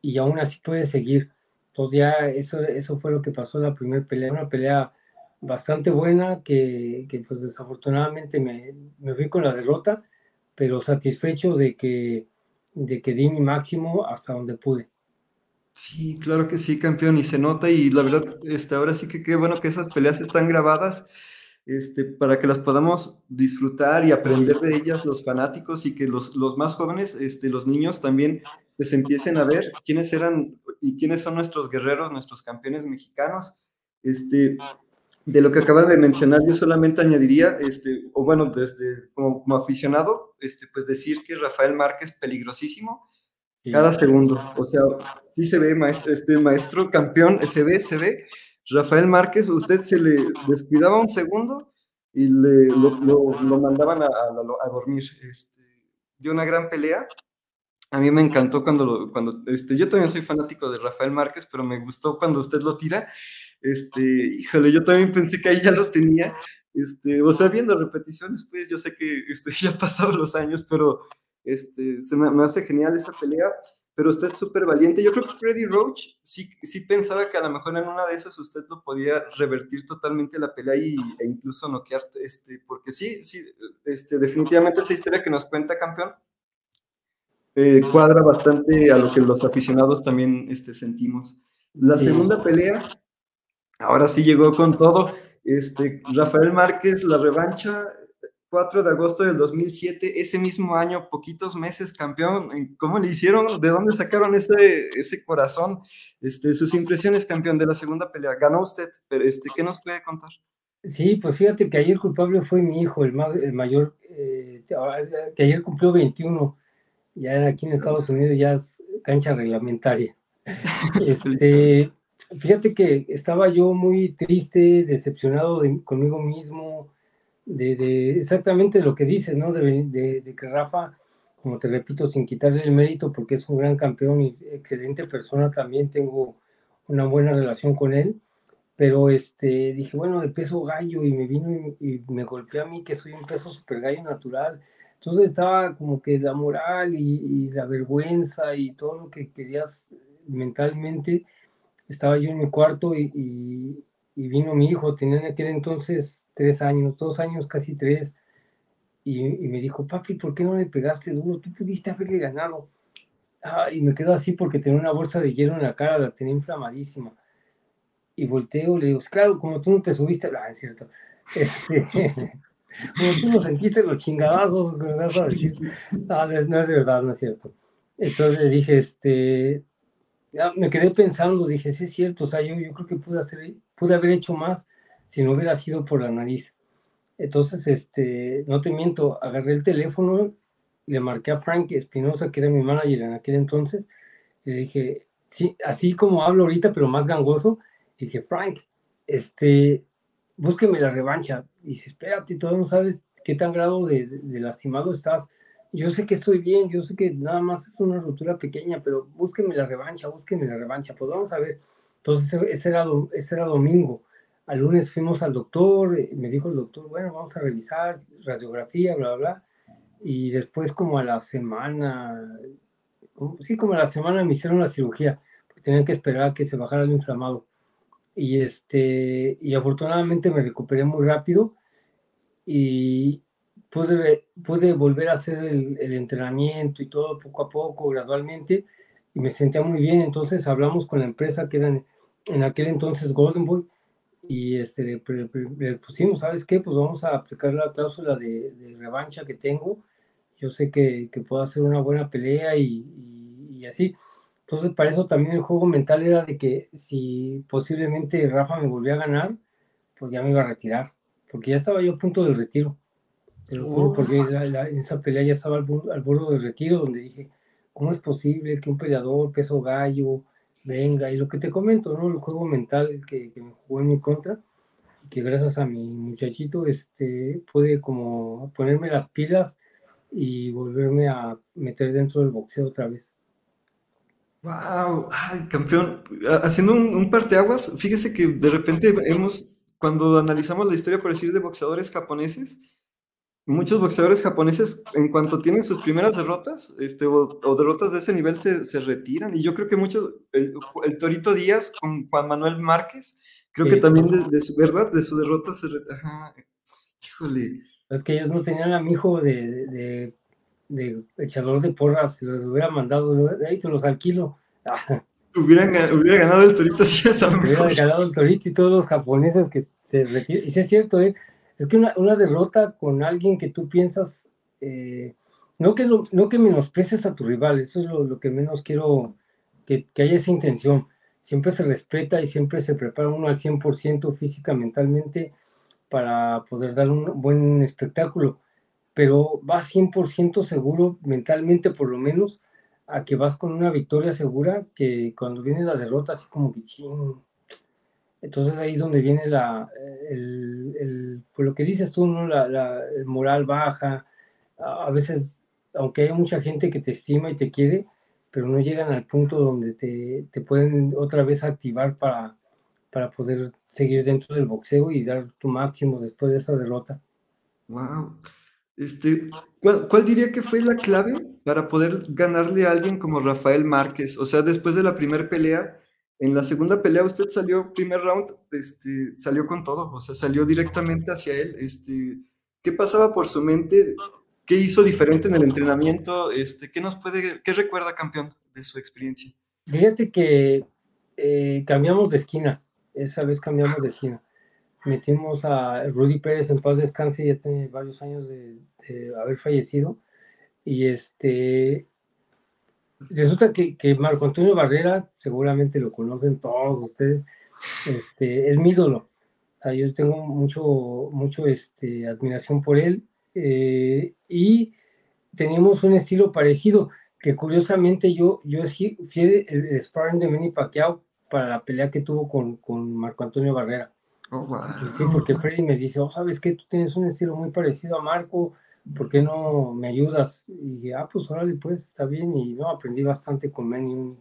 y aún así puedes seguir. Entonces ya eso, eso fue lo que pasó en la primera pelea, una pelea bastante buena que, que pues desafortunadamente me, me fui con la derrota, pero satisfecho de que, de que di mi máximo hasta donde pude. Sí, claro que sí, campeón, y se nota, y la verdad, este, ahora sí que qué bueno que esas peleas están grabadas, este, para que las podamos disfrutar y aprender de ellas los fanáticos, y que los, los más jóvenes, este, los niños también, les empiecen a ver quiénes eran y quiénes son nuestros guerreros, nuestros campeones mexicanos. Este... De lo que acabas de mencionar, yo solamente añadiría, este, o bueno, desde como, como aficionado, este, pues decir que Rafael Márquez peligrosísimo cada segundo. O sea, sí se ve, maestro, este, maestro campeón, se ve, se ve. Rafael Márquez, usted se le descuidaba un segundo y le, lo, lo, lo mandaban a, a, a dormir. Este, dio una gran pelea. A mí me encantó cuando, lo, cuando este, yo también soy fanático de Rafael Márquez, pero me gustó cuando usted lo tira. Este, híjole, yo también pensé que ahí ya lo tenía, este, o sea, viendo repeticiones, pues, yo sé que este, ya han pasado los años, pero este, se me, me hace genial esa pelea, pero usted es súper valiente. Yo creo que Freddie Roach sí, sí pensaba que a lo mejor en una de esas usted lo podía revertir totalmente la pelea y, e incluso noquear, este, porque sí, sí, este, definitivamente esa historia que nos cuenta, campeón, eh, cuadra bastante a lo que los aficionados también este, sentimos. La segunda pelea, ahora sí llegó con todo, este, Rafael Márquez, la revancha, cuatro de agosto del dos mil siete, ese mismo año, poquitos meses, campeón. ¿Cómo le hicieron? ¿De dónde sacaron ese, ese corazón? Este, sus impresiones, campeón, de la segunda pelea. Ganó usted, pero este, ¿qué nos puede contar? Sí, pues fíjate que ayer culpable fue mi hijo, el, ma el mayor, eh, que ayer cumplió veintiuno, ya aquí en Estados Unidos ya es cancha reglamentaria. Este, fíjate que estaba yo muy triste, decepcionado de, conmigo mismo, De, de exactamente lo que dices, ¿no? De, de, de que Rafa, como te repito, sin quitarle el mérito, porque es un gran campeón y excelente persona, también tengo una buena relación con él, pero este, dije, bueno, de peso gallo, y me vino y, y me golpeó a mí, que soy un peso super gallo natural. Entonces estaba como que la moral y, y la vergüenza y todo lo que querías mentalmente. Estaba yo en mi cuarto y, y, y vino mi hijo, tenía en aquel entonces tres años, dos años, casi tres, y, y me dijo, papi, ¿por qué no le pegaste duro? Tú pudiste haberle ganado. Ah, y me quedo así porque tenía una bolsa de hielo en la cara, la tenía inflamadísima. Y volteo, le digo, claro, como tú no te subiste, ah, es cierto, este, como tú no sentiste los chingadazos, ah, no es verdad, no es cierto. Entonces le dije, este, ya me quedé pensando, dije, sí es cierto, o sea, yo, yo creo que pude hacer, pude haber hecho más, si no hubiera sido por la nariz. Entonces, este, no te miento, agarré el teléfono, le marqué a Frank Espinosa, que era mi manager en aquel entonces, y le dije, sí, así como hablo ahorita, pero más gangoso, y dije, Frank, este, búsqueme la revancha. Y dice, espérate, todavía no sabes qué tan grado de, de lastimado estás. Yo sé que estoy bien, yo sé que nada más es una ruptura pequeña, pero búsqueme la revancha, búsqueme la revancha. Pues vamos a ver. Entonces, ese era, ese era domingo. Al lunes fuimos al doctor, me dijo el doctor, bueno, vamos a revisar, radiografía, bla, bla, bla. Y después como a la semana, como, sí, como a la semana me hicieron la cirugía, porque tenían que esperar a que se bajara lo inflamado. Y, este, y afortunadamente me recuperé muy rápido y pude, pude volver a hacer el, el entrenamiento y todo poco a poco, gradualmente, y me sentía muy bien. Entonces hablamos con la empresa que era en, en aquel entonces Golden Boy, y este, le pusimos, ¿sabes qué? Pues vamos a aplicar la cláusula de, de revancha que tengo. Yo sé que, que puedo hacer una buena pelea y, y, y así. Entonces, para eso también el juego mental era de que si posiblemente Rafa me volvía a ganar, pues ya me iba a retirar, porque ya estaba yo a punto del retiro. Te lo juro, porque la, la, esa pelea ya estaba al, al borde del retiro, donde dije, ¿cómo es posible que un peleador, peso gallo, venga? Y lo que te comento, ¿no? El juego mental que, que me jugó en mi contra, y que gracias a mi muchachito, este, pude como ponerme las pilas y volverme a meter dentro del boxeo otra vez. ¡Wow! Ay, campeón, haciendo un, un parteaguas, fíjese que de repente hemos, cuando analizamos la historia, por decir, de boxeadores japoneses, muchos boxeadores japoneses, en cuanto tienen sus primeras derrotas, este, o, o derrotas de ese nivel, se, se retiran. Y yo creo que muchos, el, el Torito Díaz con Juan Manuel Márquez, creo sí, que también de, de su verdad, de su derrota se retiran. Ajá, híjole. Es que ellos no tenían a mi hijo de, de, de, de echador de porras, los hubiera mandado, ahí te los alquilo. Hubieran, hubiera ganado el Torito Díaz a lo mejor. Hubiera ganado el Torito y todos los japoneses que se retiran. Y sí es cierto, ¿eh? Es que una, una derrota con alguien que tú piensas, eh, no, que lo, no que menosprecies a tu rival, eso es lo, lo que menos quiero, que, que haya esa intención. Siempre se respeta y siempre se prepara uno al cien por ciento física, mentalmente, para poder dar un buen espectáculo. Pero vas cien por ciento seguro, mentalmente por lo menos, a que vas con una victoria segura, que cuando viene la derrota, así como que ching. Entonces ahí es donde viene la, el, el, por lo que dices tú, ¿no? La, la el moral baja. A veces, aunque hay mucha gente que te estima y te quiere, pero no llegan al punto donde te, te pueden otra vez activar para, para poder seguir dentro del boxeo y dar tu máximo después de esa derrota. Wow. Este, ¿cuál, cuál diría que fue la clave para poder ganarle a alguien como Rafael Márquez. O sea, después de la primera pelea, en la segunda pelea usted salió, primer round, este, salió con todo, o sea, salió directamente hacia él. Este, ¿qué pasaba por su mente? ¿Qué hizo diferente en el entrenamiento? Este, ¿qué nos puede, qué recuerda, campeón, de su experiencia? Fíjate que eh, cambiamos de esquina, esa vez cambiamos de esquina. Metimos a Rudy Pérez, en paz descanse, ya tiene varios años de, de haber fallecido. Y este resulta que, que Marco Antonio Barrera, seguramente lo conocen todos ustedes, este, es mi ídolo. O sea, yo tengo mucho, mucho este, admiración por él. Eh, y teníamos un estilo parecido, que curiosamente yo, yo sí fui el, el sparring de Manny Pacquiao para la pelea que tuvo con, con Marco Antonio Barrera. Oh, wow. Sí, porque Freddy me dice, oh, ¿sabes qué? Tú tienes un estilo muy parecido a Marco, ¿por qué no me ayudas? Y dije, ah, pues órale, pues, está bien. Y no, aprendí bastante con Manny, un,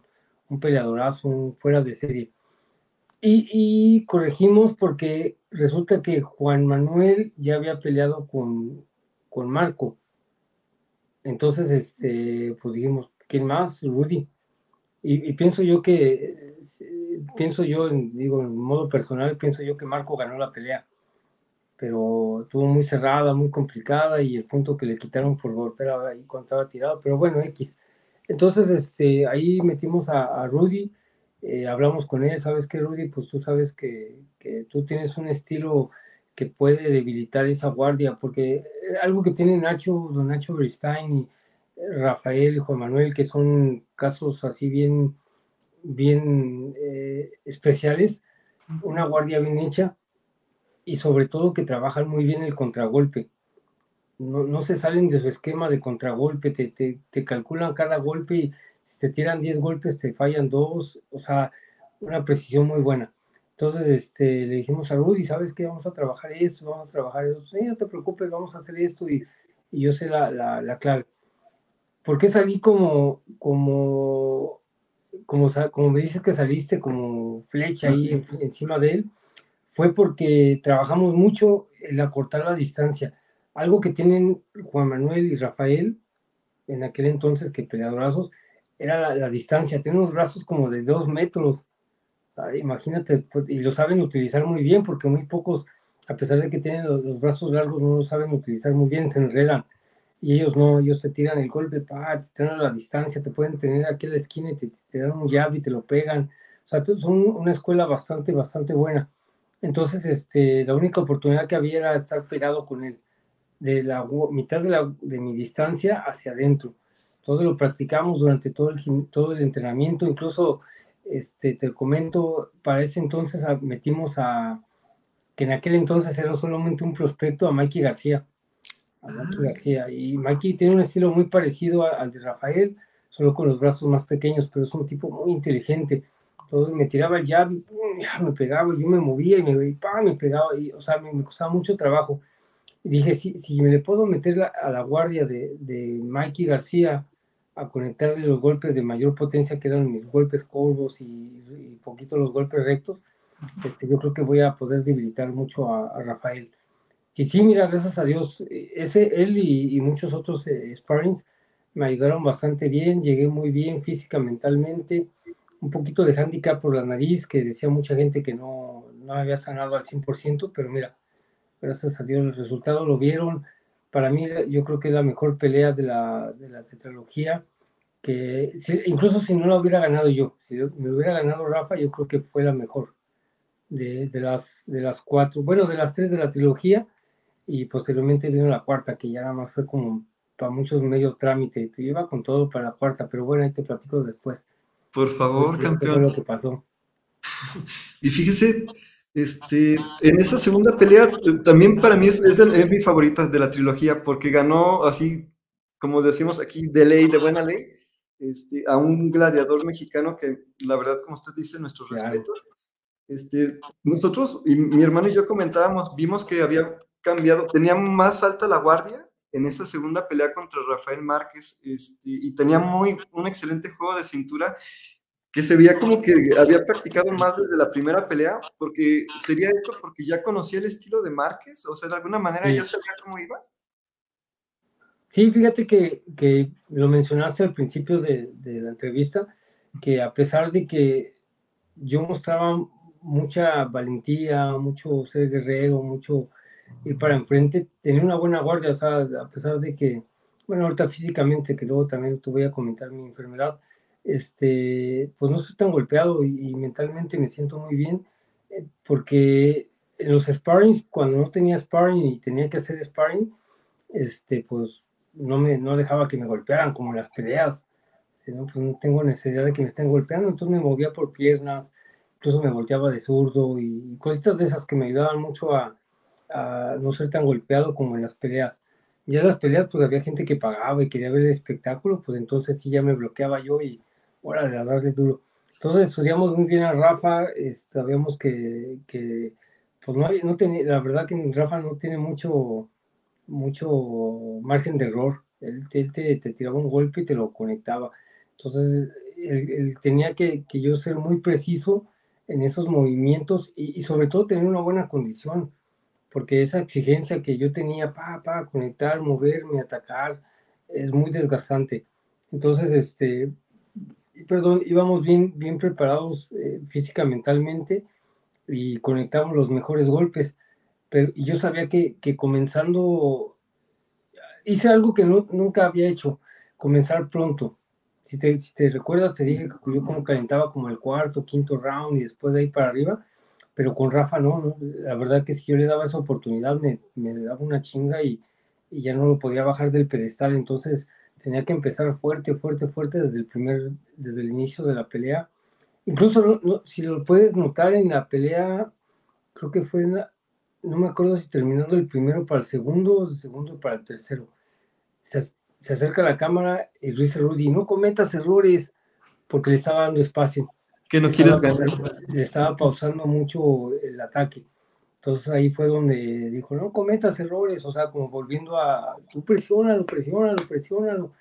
un peleadorazo, un fuera de serie. Y, y corregimos porque resulta que Juan Manuel ya había peleado con, con Marco. Entonces, este, pues dijimos, ¿quién más? Rudy. Y, y pienso yo que... pienso yo, digo, en modo personal, pienso yo que Marco ganó la pelea, pero estuvo muy cerrada, muy complicada, y el punto que le quitaron por golpear ahí cuando estaba tirado, pero bueno, X. Entonces, este, ahí metimos a, a Rudy, eh, hablamos con él, ¿sabes qué, Rudy? Pues tú sabes que, que tú tienes un estilo que puede debilitar esa guardia, porque algo que tiene Nacho, don Nacho Beristain y Rafael y Juan Manuel, que son casos así bien... bien eh, especiales, una guardia bien hecha, y sobre todo que trabajan muy bien el contragolpe. No, no se salen de su esquema de contragolpe, te, te, te calculan cada golpe, y si te tiran diez golpes te fallan dos, o sea, una precisión muy buena. Entonces este, le dijimos a Rudy, ¿sabes qué? Vamos a trabajar esto, vamos a trabajar esto, sí, no te preocupes, vamos a hacer esto, y, y yo sé la, la, la clave. Porque salí como... como Como, como me dices que saliste como flecha ahí en, encima de él, fue porque trabajamos mucho el acortar la distancia. Algo que tienen Juan Manuel y Rafael, en aquel entonces que peleadorazos, era la, la distancia. Tienen unos brazos como de dos metros, imagínate, pues, y lo saben utilizar muy bien, porque muy pocos, a pesar de que tienen los, los brazos largos, no lo saben utilizar muy bien, se enredan. Y ellos no, ellos te tiran el golpe, pa, te tiran a la distancia, te pueden tener aquí a la esquina y te, te dan un jab y te lo pegan. O sea, son una escuela bastante, bastante buena. Entonces, este, la única oportunidad que había era estar pegado con él, de la mitad de, la, de mi distancia hacia adentro. Entonces lo practicamos durante todo el, todo el entrenamiento. Incluso, este, te comento, para ese entonces metimos a, que en aquel entonces era solamente un prospecto, a Mikey García. García. Y Mikey tiene un estilo muy parecido al de Rafael, solo con los brazos más pequeños, pero es un tipo muy inteligente. Entonces me tiraba el jab y pum, ya me pegaba, yo me movía y me, y, pam, me pegaba, y, o sea, me, me costaba mucho trabajo. Y dije, si, si me le puedo meter la, a la guardia de, de Mikey García, a conectarle los golpes de mayor potencia, que eran mis golpes corvos y, y poquito los golpes rectos, este, yo creo que voy a poder debilitar mucho a, a Rafael. Y sí, mira, gracias a Dios, ese, él y, y muchos otros eh, sparrings me ayudaron bastante bien, llegué muy bien física, mentalmente, un poquito de hándicap por la nariz, que decía mucha gente que no, no había sanado al cien por ciento, pero mira, gracias a Dios los resultados lo vieron. Para mí, yo creo que es la mejor pelea de la, de la tetralogía, que si, incluso si no la hubiera ganado yo, si yo, me hubiera ganado Rafa, yo creo que fue la mejor de, de, las, de las cuatro, bueno, de las tres de la trilogía. Y posteriormente vino la cuarta, que ya nada más fue como para muchos medio trámite. Yo iba con todo para la cuarta, pero bueno, ahí te platico después. Por favor, campeón. Lo que pasó. Y fíjese, este, en esa segunda pelea, también para mí es, es, de, es mi favorita de la trilogía, porque ganó así, como decimos aquí, de ley, de buena ley, este, a un gladiador mexicano que, la verdad, como usted dice, nuestros claro. respetos. Este, nosotros, y mi hermano y yo comentábamos, vimos que había... cambiado, tenía más alta la guardia en esa segunda pelea contra Rafael Márquez, este, y tenía muy, un excelente juego de cintura que se veía como que había practicado más desde la primera pelea, porque sería esto porque ya conocía el estilo de Márquez, o sea, de alguna manera sí. ya sabía cómo iba. Sí, fíjate que, que lo mencionaste al principio de, de la entrevista, que a pesar de que yo mostraba mucha valentía, mucho ser guerrero, mucho ir para enfrente, tenía una buena guardia, o sea, a pesar de que, bueno, ahorita físicamente, que luego también te voy a comentar mi enfermedad, este, pues no estoy tan golpeado y, y mentalmente me siento muy bien, eh, porque en los sparrings, cuando no tenía sparring y tenía que hacer sparring, este, pues no me no dejaba que me golpearan como en las peleas, sino, pues no tengo necesidad de que me estén golpeando, entonces me movía por piernas, incluso me volteaba de zurdo y, y cositas de esas que me ayudaban mucho a, a no ser tan golpeado como en las peleas. Ya en las peleas, pues había gente que pagaba y quería ver el espectáculo, pues entonces sí ya me bloqueaba yo y hora de darle duro. Entonces estudiamos muy bien a Rafa, eh, sabíamos que, que pues no, había- no tenía, la verdad que Rafa no tiene mucho, mucho margen de error. Él, él te, te tiraba un golpe y te lo conectaba. Entonces, él, él tenía que, que yo ser muy preciso en esos movimientos y, y sobre todo tener una buena condición, porque esa exigencia que yo tenía, pa, pa, conectar, moverme, atacar, es muy desgastante. Entonces, este, y perdón, íbamos bien, bien preparados eh, física, mentalmente, y conectamos los mejores golpes. Pero y yo sabía que, que comenzando hice algo que no, nunca había hecho, comenzar pronto. Si te, si te recuerdas, te dije que yo como calentaba como el cuarto, quinto round y después de ahí para arriba, pero con Rafa no, no. La verdad que si yo le daba esa oportunidad, me, me daba una chinga y, y ya no lo podía bajar del pedestal, entonces tenía que empezar fuerte, fuerte, fuerte desde el primer, desde el inicio de la pelea. Incluso no- no- si lo puedes notar en la pelea, creo que fue, en la- no me acuerdo si terminando el primero para el segundo o el segundo para el tercero. Se, ac- se acerca a la cámara y le dice Rudy, no cometas errores, porque le estaba dando espacio, Que no le quieres estaba ganar. pausando, le Sí. estaba pausando mucho el ataque. Entonces ahí fue donde dijo, no cometas errores, o sea, como volviendo a, tú presiónalo, presiónalo, presiónalo.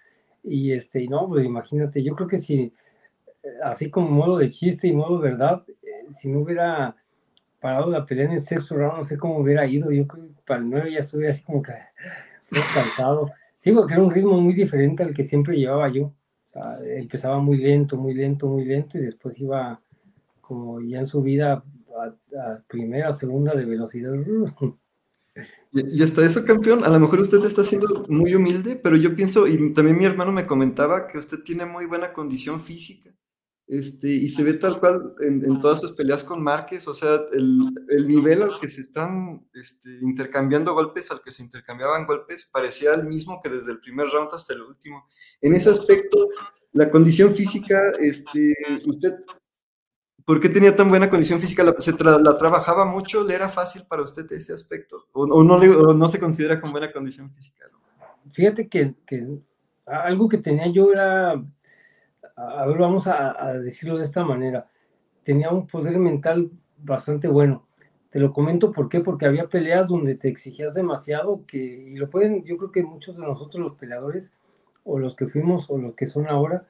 Y este, y no, pues imagínate, yo creo que si, eh, así como modo de chiste y modo verdad, eh, si no hubiera parado la pelea en el sexto round, no sé cómo hubiera ido, yo creo que para el nueve ya estuviera así como que todo cansado. Sí, porque era un ritmo muy diferente al que siempre llevaba yo. O sea, empezaba muy lento, muy lento, muy lento y después iba como ya en subida a, a primera, segunda de velocidad. Y, y hasta eso, campeón, a lo mejor usted está siendo muy humilde, pero yo pienso, y también mi hermano me comentaba que usted tiene muy buena condición física, este, y se ve tal cual en, en todas sus peleas con Márquez, o sea, el, el nivel al que se están este, intercambiando golpes, al que se intercambiaban golpes, parecía el mismo que desde el primer round hasta el último. En ese aspecto, la condición física, este, usted, ¿por qué tenía tan buena condición física? ¿La, se tra- la trabajaba mucho? ¿Le era fácil para usted ese aspecto? ¿O, o no, le- o no se considera con buena condición física? ¿No? Fíjate que, que algo que tenía yo era, a a ver, vamos a, a decirlo de esta manera, tenía un poder mental bastante bueno. Te lo comento por qué, porque había peleas donde te exigías demasiado, que, y lo pueden, yo creo que muchos de nosotros los peleadores, o los que fuimos, o los que son ahora,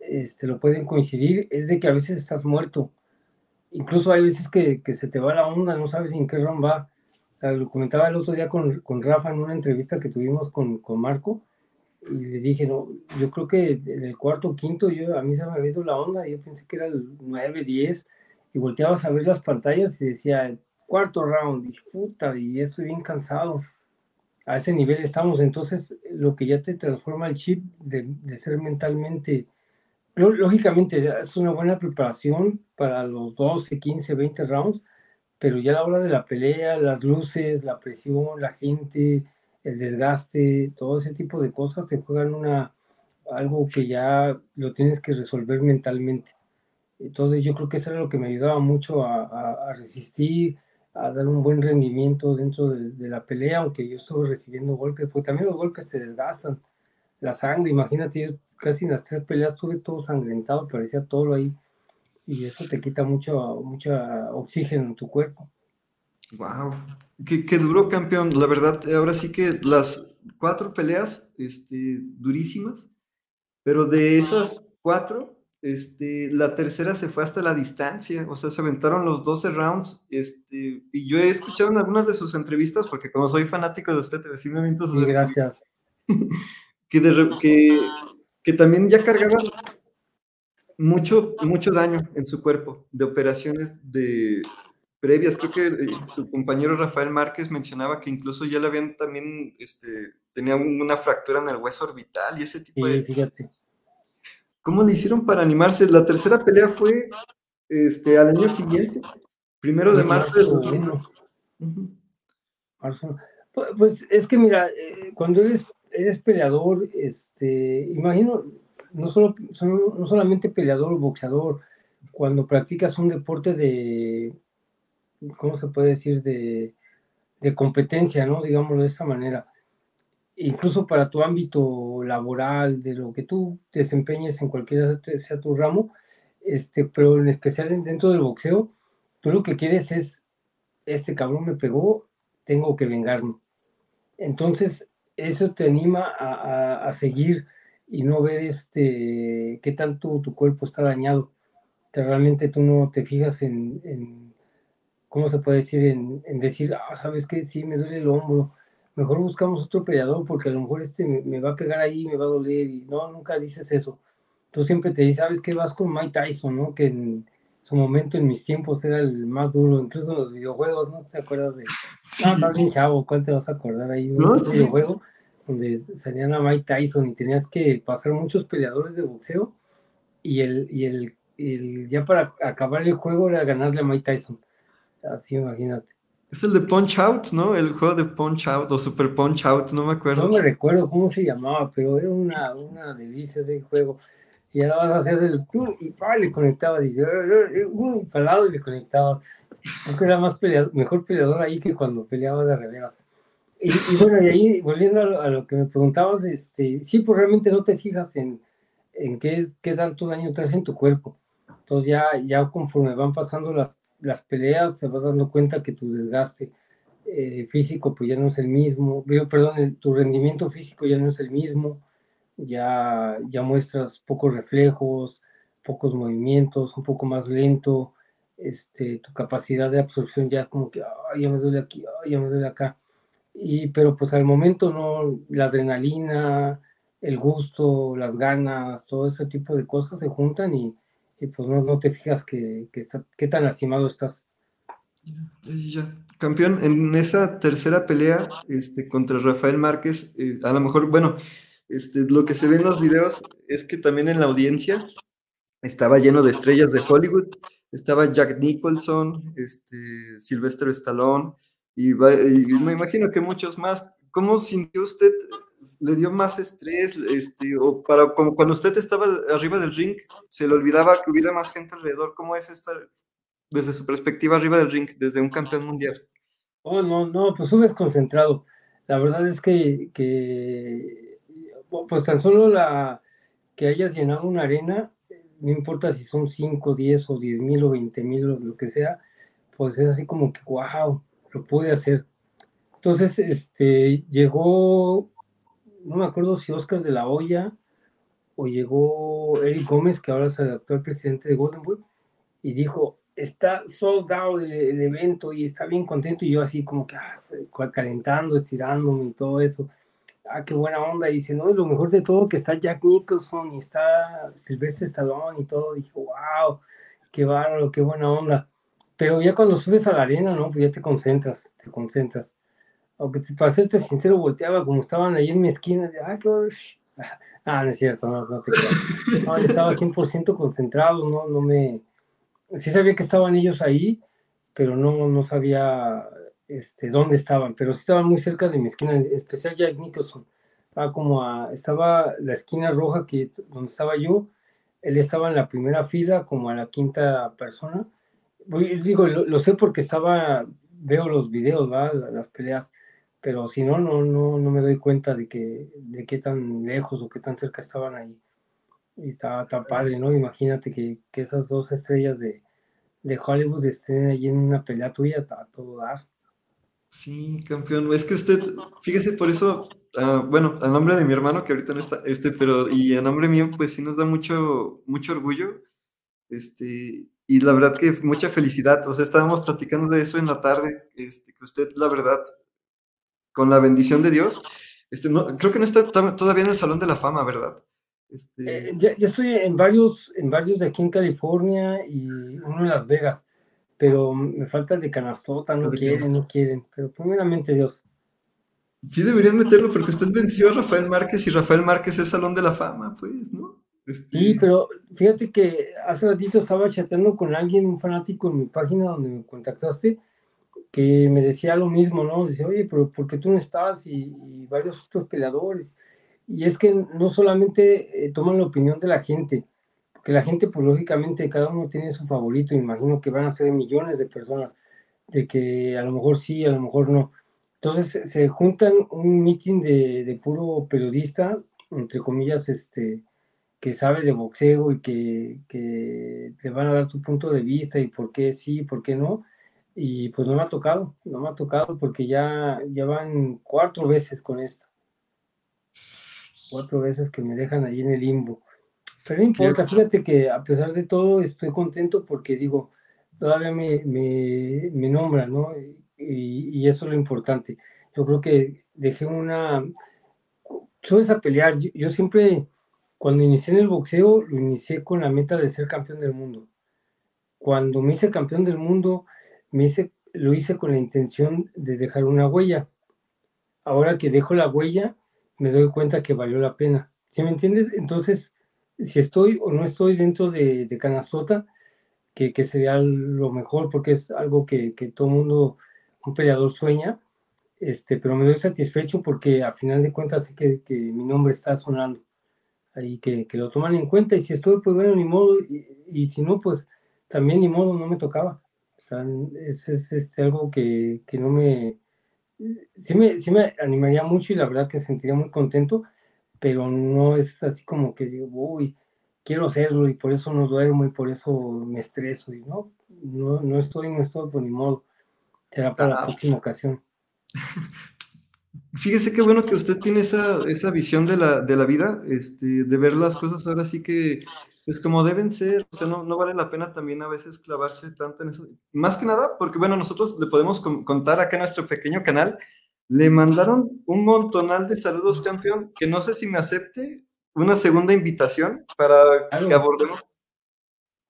este, lo pueden coincidir, es de que a veces estás muerto. Incluso hay veces que, que se te va la onda, no sabes en qué round va. O sea, lo comentaba el otro día con, con Rafa en una entrevista que tuvimos con, con Marco, y le dije, no, yo creo que en el cuarto o quinto, yo, a mí se me había ido la onda, yo pensé que era el nueve, diez, y volteabas a ver las pantallas y decía, cuarto round, y puta, y ya estoy bien cansado. A ese nivel estamos, entonces lo que ya te transforma el chip de, de ser mentalmente, ló- lógicamente ya es una buena preparación para los doce, quince, veinte rounds, pero ya a la hora de la pelea, las luces, la presión, la gente, el desgaste, todo ese tipo de cosas te juegan una, algo que ya lo tienes que resolver mentalmente. Entonces yo creo que eso era lo que me ayudaba mucho a, a- a resistir, a dar un buen rendimiento dentro de, de la pelea, aunque yo estuve recibiendo golpes, porque también los golpes te desgastan, la sangre, imagínate, yo casi en las tres peleas estuve todo sangrentado, parecía todo ahí, y eso te quita mucho, mucho oxígeno en tu cuerpo. Wow, qué, qué duro, campeón. La verdad, ahora sí que las cuatro peleas, este, durísimas, pero de esas cuatro, este, la tercera se fue hasta la distancia, o sea, se aventaron los doce rounds, este, y yo he escuchado en algunas de sus entrevistas, porque como soy fanático de usted, sí me aviento sus Sí, entrevistas. gracias. que, de, que, que también ya cargaban mucho, mucho daño en su cuerpo de operaciones de previas. Creo que su compañero Rafael Márquez mencionaba que incluso ya le habían también, este, tenía una fractura en el hueso orbital y ese tipo de... Sí, fíjate. ¿Cómo le hicieron para animarse? La tercera pelea fue este, al año siguiente, primero de marzo del dos mil uno. Pues es que mira, cuando eres, eres peleador, este, imagino, no, solo, no solamente peleador o boxeador, cuando practicas un deporte de... ¿cómo se puede decir? De, de competencia, ¿no? Digámoslo de esta manera. Incluso para tu ámbito laboral, de lo que tú desempeñes en cualquiera sea tu ramo, este, pero en especial dentro del boxeo, tú lo que quieres es, este cabrón me pegó, tengo que vengarme. Entonces, eso te anima a, a, a seguir y no ver este, qué tanto tu cuerpo está dañado. Que realmente tú no te fijas en... en ¿cómo se puede decir? En, en decir, ah, ¿sabes qué? Sí, me duele el hombro. Mejor buscamos otro peleador porque a lo mejor este me, me va a pegar ahí, me va a doler. Y no, nunca dices eso. Tú siempre te dices, ¿sabes qué? Vas con Mike Tyson, ¿no? Que en su momento, en mis tiempos, era el más duro. Incluso en los videojuegos, ¿no? ¿Te acuerdas de...? No, estás bien chavo, ¿cuál te vas a acordar ahí? Un no, sí. videojuego donde salían a Mike Tyson y tenías que pasar muchos peleadores de boxeo. Y el, y el, el ya para acabar el juego era ganarle a Mike Tyson. Así, imagínate. Es el de Punch Out, ¿no? El juego de Punch Out o Super Punch Out, no me acuerdo. No me recuerdo cómo se llamaba, pero era una, una delicia ese juego. Y ahora vas a hacer el... y pa, le conectabas. Y, y para el lado le conectabas. Creo que era más peleador, mejor peleador ahí que cuando peleabas de reveras. Y, y bueno, y ahí, volviendo a lo, a lo que me preguntabas, este, sí, pues realmente no te fijas en, en qué, qué tanto daño traes en tu cuerpo. Entonces ya, ya conforme van pasando las las peleas, te vas dando cuenta que tu desgaste eh, físico pues ya no es el mismo, perdón, el, tu rendimiento físico ya no es el mismo, ya, ya muestras pocos reflejos, pocos movimientos, un poco más lento, este, tu capacidad de absorción ya como que, ay, ya me duele aquí, ay, ya me duele acá, y, pero pues al momento no, la adrenalina, el gusto, las ganas, todo ese tipo de cosas se juntan y y pues no, no te fijas que, que, que tan lastimado estás. Ya, ya. Campeón, en esa tercera pelea este, contra Rafael Márquez, eh, a lo mejor, bueno, este, lo que se ve en los videos es que también en la audiencia estaba lleno de estrellas de Hollywood, estaba Jack Nicholson, este, Sylvester Stallone, y, va, y me imagino que muchos más. ¿Cómo sintió usted? ¿Le dio más estrés? Este, o para, como cuando usted estaba arriba del ring, se le olvidaba que hubiera más gente alrededor. ¿Cómo es estar desde su perspectiva arriba del ring, desde un campeón mundial? Oh, no, no, pues subes concentrado. La verdad es que, que pues tan solo la que hayas llenado una arena, no importa si son cinco, diez o diez mil o veinte mil o lo que sea, pues es así como que, wow, lo pude hacer. Entonces, este, llegó... no me acuerdo si Oscar de la Hoya o llegó Eric Gómez, que ahora es el actual presidente de Golden Boy, y dijo, está sold out el, el evento y está bien contento, y yo así como que ah, calentando, estirándome y todo eso. Ah, qué buena onda. Y dice, no, lo mejor de todo que está Jack Nicholson y está Sylvester Stallone y todo. Y dijo, wow, qué bárbaro, qué buena onda. Pero ya cuando subes a la arena, ¿no? Pues ya te concentras, te concentras. Aunque para serte sincero, volteaba como estaban ahí en mi esquina, de, ah, qué... ah, no es cierto, no, no te creo. No, yo estaba cien por ciento concentrado, no, no me... sí sabía que estaban ellos ahí, pero no, no sabía este, dónde estaban, pero sí estaban muy cerca de mi esquina, en especial Jack Nicholson. Estaba como a... estaba la esquina roja que, donde estaba yo, él estaba en la primera fila, como a la quinta persona. Voy, digo, lo, lo sé porque estaba... veo los videos, ¿verdad? Las, las peleas, pero si no, no, no, no me doy cuenta de que, de qué tan lejos o qué tan cerca estaban ahí. Y está tan padre, ¿no? Imagínate que, que esas dos estrellas de, de Hollywood estén ahí en una pelea tuya, está a todo dar. Sí, campeón, es que usted, fíjese, por eso, uh, bueno, a nombre de mi hermano, que ahorita no está, este, pero, y a nombre mío, pues sí nos da mucho, mucho orgullo, este... y la verdad que mucha felicidad, o sea, estábamos platicando de eso en la tarde, este, que usted, la verdad, con la bendición de Dios, Este, no, creo que no está todavía en el Salón de la Fama, ¿verdad? Este... Eh, ya, ya estoy en varios, en varios de aquí en California y uno en Las Vegas, pero me falta el de Canastota, no quieren, Canastota. no quieren, pero primeramente Dios. Sí deberían meterlo porque usted venció a Rafael Márquez y Rafael Márquez es Salón de la Fama, pues, ¿no? Este... Sí, pero fíjate que hace ratito estaba chateando con alguien, un fanático en mi página donde me contactaste, que me decía lo mismo, ¿no? Dice, oye, pero ¿por qué tú no estás? Y, y varios otros peleadores. Y es que no solamente eh, toman la opinión de la gente, porque la gente, pues lógicamente, cada uno tiene su favorito, imagino que van a ser millones de personas, de que a lo mejor sí, a lo mejor no. Entonces se juntan un meeting de, de puro periodista, entre comillas, este, que sabe de boxeo y que, que te van a dar su punto de vista y por qué sí, por qué no. Y pues no me ha tocado, no me ha tocado porque ya, ya van cuatro veces con esto. Cuatro veces que me dejan ahí en el limbo. Pero no importa, fíjate que a pesar de todo estoy contento porque digo, todavía me, me, me nombran, ¿no? Y, y eso es lo importante. Yo creo que dejé una... Subes a pelear. Yo, yo siempre, cuando inicié en el boxeo, lo inicié con la meta de ser campeón del mundo. Cuando me hice campeón del mundo... Me hice, lo hice con la intención de dejar una huella. Ahora que dejo la huella, me doy cuenta que valió la pena. ¿Sí me entiendes? Entonces, si estoy o no estoy dentro de, de Canastota, que, que sería lo mejor, porque es algo que, que todo mundo, un peleador sueña, este, pero me doy satisfecho porque a final de cuentas sé que, que mi nombre está sonando. Ahí que, que lo toman en cuenta. Y si estoy, pues bueno, ni modo. Y, y si no, pues también ni modo, no me tocaba. Es, es, es algo que, que no me sí, me... sí me animaría mucho y la verdad que sentiría muy contento, pero no es así como que digo, uy, quiero hacerlo y por eso no duermo y por eso me estreso. Y no, no, no estoy, no estoy por ni modo. Será para ah, la próxima ocasión. Fíjese qué bueno que usted tiene esa, esa visión de la, de la vida, este, de ver las cosas ahora sí que... Pues como deben ser, o sea, no, no vale la pena también a veces clavarse tanto en eso. Más que nada, porque bueno, nosotros le podemos contar acá en nuestro pequeño canal, le mandaron un montonal de saludos, campeón, que no sé si me acepte una segunda invitación para claro. que abordemos.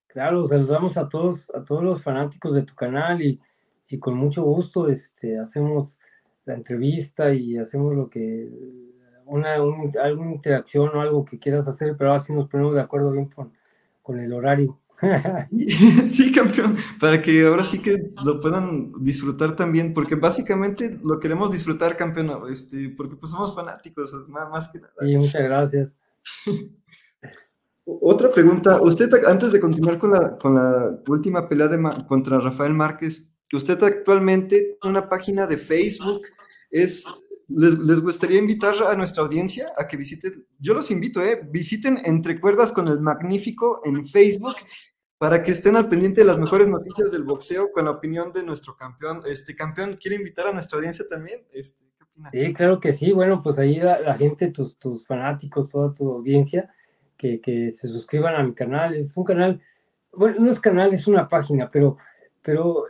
Claro, saludamos a todos, a todos los fanáticos de tu canal y, y con mucho gusto este, hacemos la entrevista y hacemos lo que... Una, un, alguna interacción o algo que quieras hacer, pero así nos ponemos de acuerdo bien con, con el horario. Sí, campeón, para que ahora sí que lo puedan disfrutar también, porque básicamente lo queremos disfrutar, campeón, este, porque pues somos fanáticos, más, más que nada. Sí, muchas gracias. Otra pregunta, usted antes de continuar con la, con la última pelea de Ma contra Rafael Márquez, usted actualmente tiene una página de Facebook, es... Les, les gustaría invitar a nuestra audiencia a que visiten, yo los invito, eh, visiten Entre Cuerdas con el Magnífico en Facebook, para que estén al pendiente de las mejores noticias del boxeo con la opinión de nuestro campeón. Este campeón, ¿quiere invitar a nuestra audiencia también? Este, ¿qué opinas? Sí, claro que sí, bueno, pues ahí la, la gente, tus, tus fanáticos, toda tu audiencia, que, que se suscriban a mi canal, es un canal, bueno, no es canal, es una página, pero, pero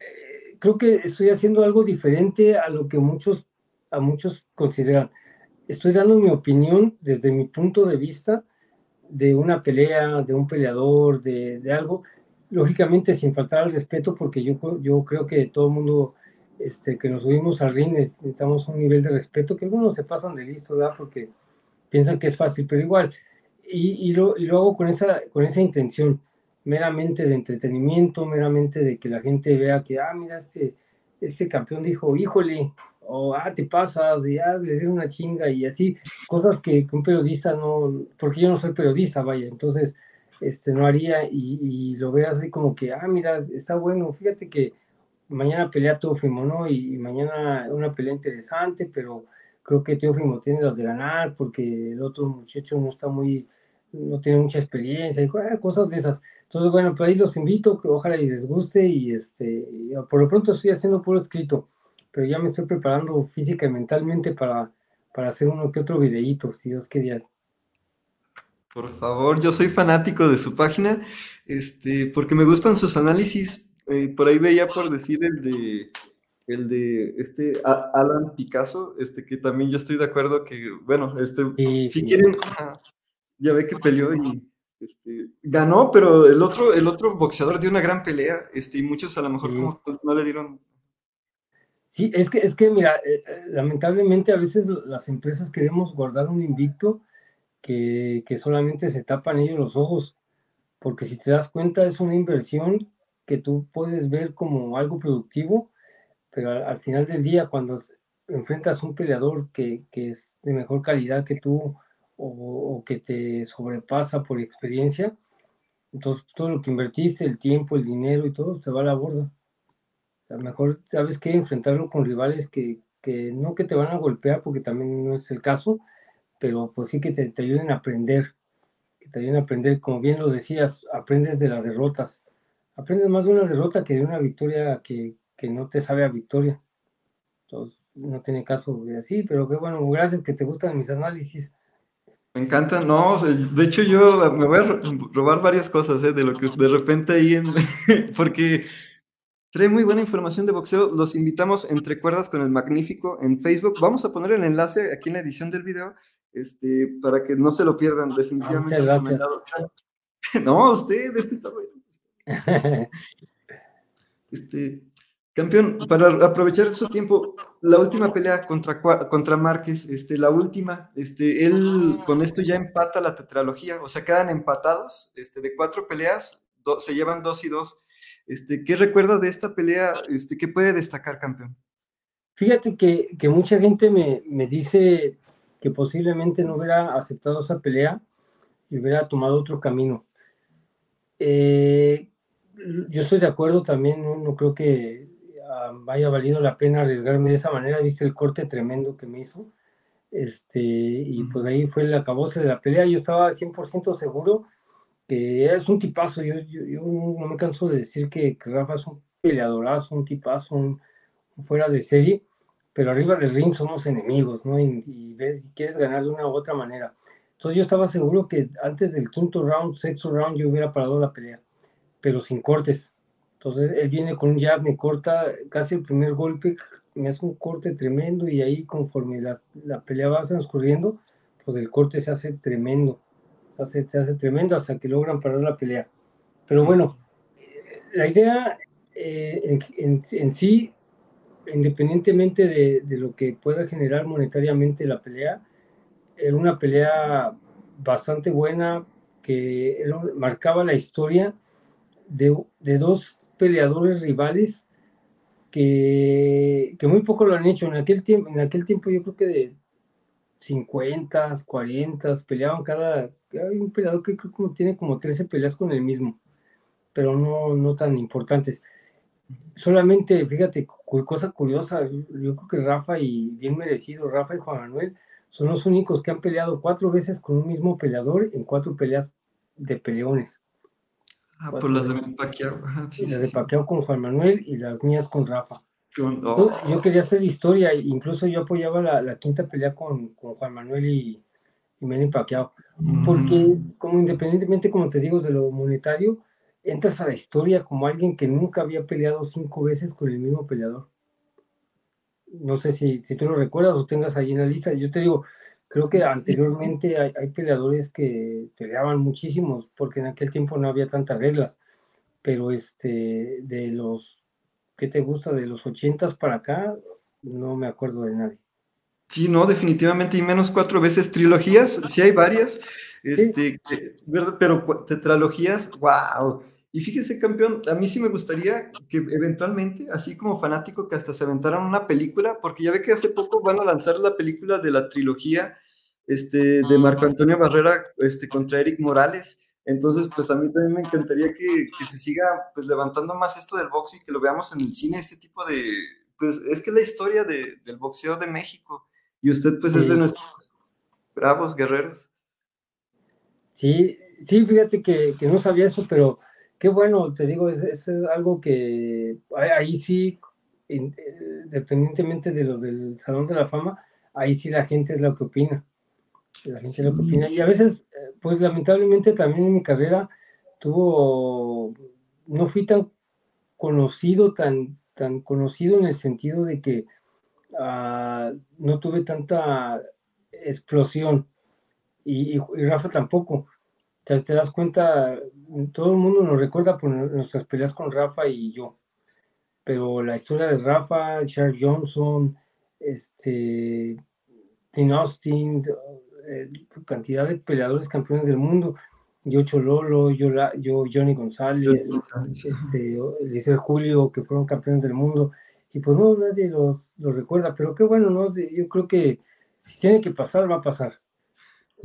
eh, creo que estoy haciendo algo diferente a lo que muchos a muchos consideran. Estoy dando mi opinión desde mi punto de vista de una pelea, de un peleador, de, de algo, lógicamente sin faltar al respeto, porque yo, yo creo que todo el mundo este, que nos subimos al ring necesitamos un nivel de respeto, que algunos se pasan de listo, ¿verdad? Porque piensan que es fácil, pero igual. Y, y, lo, y lo hago con esa, con esa intención, meramente de entretenimiento, meramente de que la gente vea que, ah, mira, este, este campeón dijo, híjole, o, ah, te pasas, y ah, le di una chinga, y así, cosas que, que un periodista no, porque yo no soy periodista, vaya, entonces, este, no haría, y, y lo veas así como que, ah, mira, está bueno, fíjate que mañana pelea Teófimo, ¿no? Y, y mañana una pelea interesante, pero creo que Teófimo tiene las de ganar, porque el otro muchacho no está muy, no tiene mucha experiencia, y ah, cosas de esas. Entonces, bueno, por ahí los invito, que ojalá y les guste, y este, por lo pronto estoy haciendo puro escrito, pero ya me estoy preparando física y mentalmente para, para hacer uno que otro videíto, si Dios quería. Por favor, yo soy fanático de su página, este, porque me gustan sus análisis. Eh, por ahí veía, por decir, el de el de este a, Alan Picasso, este que también yo estoy de acuerdo que, bueno, este, sí, si sí. quieren, ya ve que peleó y este, ganó, pero el otro, el otro boxeador dio una gran pelea, este, y muchos a lo mejor sí. como, no le dieron... Sí, es que, es que mira, eh, lamentablemente a veces las empresas queremos guardar un invicto que, que solamente se tapan ellos los ojos, porque si te das cuenta es una inversión que tú puedes ver como algo productivo, pero al, al final del día cuando enfrentas un peleador que, que es de mejor calidad que tú o, o que te sobrepasa por experiencia, entonces todo lo que invertiste, el tiempo, el dinero y todo, se va a la borda. A lo mejor, ¿sabes qué? Enfrentarlo con rivales que, que no que te van a golpear, porque también no es el caso, pero pues sí que te, te ayuden a aprender, que te ayuden a aprender, como bien lo decías, aprendes de las derrotas, aprendes más de una derrota que de una victoria que, que no te sabe a victoria. Entonces, no tiene caso de así, pero qué bueno, gracias que te gustan mis análisis. Me encanta, no, de hecho yo me voy a robar varias cosas, ¿eh? De lo que de repente ahí, en... porque... Trae muy buena información de boxeo, los invitamos Entre Cuerdas con el Magnífico en Facebook. Vamos a poner el enlace aquí en la edición del video, este, para que no se lo pierdan, definitivamente. Muchas gracias. No, usted, es que está bueno. Este, campeón, para aprovechar su tiempo, la última pelea contra, contra Márquez, este, la última, este, él con esto ya empata la tetralogía, o sea, quedan empatados, este, de cuatro peleas, do, se llevan dos y dos. Este, ¿Qué recuerda de esta pelea? Este, ¿Qué puede destacar, campeón? Fíjate que, que mucha gente me, me dice que posiblemente no hubiera aceptado esa pelea y hubiera tomado otro camino. Eh, yo estoy de acuerdo también, no, no creo que haya valido la pena arriesgarme de esa manera, viste el corte tremendo que me hizo, este, y pues ahí fue el acabose de la pelea. Yo estaba cien por ciento seguro que es un tipazo, yo, yo, yo no me canso de decir que, que Rafa es un peleadorazo, un tipazo, un, un fuera de serie, pero arriba del ring somos enemigos, ¿no? Y, y ves, quieres ganar de una u otra manera. Entonces yo estaba seguro que antes del quinto round, sexto round, yo hubiera parado la pelea, pero sin cortes. Entonces él viene con un jab, me corta casi el primer golpe, me hace un corte tremendo y ahí conforme la, la pelea va transcurriendo, pues el corte se hace tremendo. Se hace, hace tremendo hasta que logran parar la pelea. Pero bueno, la idea eh, en, en, en sí, independientemente de, de lo que pueda generar monetariamente la pelea, era una pelea bastante buena que era, marcaba la historia de, de dos peleadores rivales que, que muy poco lo han hecho. En aquel tiempo, en aquel tiempo yo creo que de cincuenta, cuarenta, peleaban cada... Hay un peleador que creo que tiene como trece peleas con el mismo, pero no, no tan importantes. Solamente, fíjate, cosa curiosa, yo creo que Rafa y bien merecido, Rafa y Juan Manuel son los únicos que han peleado cuatro veces con un mismo peleador en cuatro peleas de peleones. Ah, cuatro por las de Pacquiao. Sí, las sí, de Pacquiao sí. Con Juan Manuel y las mías con Rafa. Yo, no. Entonces, yo quería hacer historia, incluso yo apoyaba la, la quinta pelea con, con Juan Manuel y... y me han impactado, porque como independientemente, como te digo, de lo monetario, entras a la historia como alguien que nunca había peleado cinco veces con el mismo peleador. No sé si, si tú lo recuerdas o tengas ahí en la lista. Yo te digo, creo que anteriormente hay, hay peleadores que peleaban muchísimos, porque en aquel tiempo no había tantas reglas, pero este, de los, ¿qué te gusta? De los ochentas para acá, no me acuerdo de nadie. Sí, no, definitivamente, y menos cuatro veces. Trilogías, sí hay varias, este, sí. ¿Verdad? Pero tetralogías, wow. Y fíjese, campeón, a mí sí me gustaría que eventualmente, así como fanático, que hasta se aventaran una película, porque ya ve que hace poco van a lanzar la película de la trilogía este, de Marco Antonio Barrera este, contra Eric Morales. Entonces, pues a mí también me encantaría que, que se siga pues, levantando más esto del boxeo y que lo veamos en el cine, este tipo de... Pues es que es la historia de, del boxeo de México. Y usted, pues, sí. es de nuestros bravos guerreros. Sí, sí, fíjate que, que no sabía eso, pero qué bueno, te digo, es, es algo que ahí sí, independientemente de lo del Salón de la Fama, ahí sí la gente es la que opina. La gente sí, es la que opina. Sí. Y a veces, pues, lamentablemente también en mi carrera tuvo, no fui tan conocido, tan tan conocido en el sentido de que uh, no tuve tanta explosión y, y, y Rafa tampoco. Te, te das cuenta, todo el mundo nos recuerda por nuestras peleas con Rafa y yo, pero la historia de Rafa, Charles Johnson, este, Tim Austin, eh, cantidad de peleadores campeones del mundo, yo Chololo, yo, la, yo Johnny González, sí. este, Eliezer Julio, que fueron campeones del mundo, y pues no, nadie los, los recuerda, pero qué bueno, ¿no? Yo creo que si tiene que pasar, va a pasar.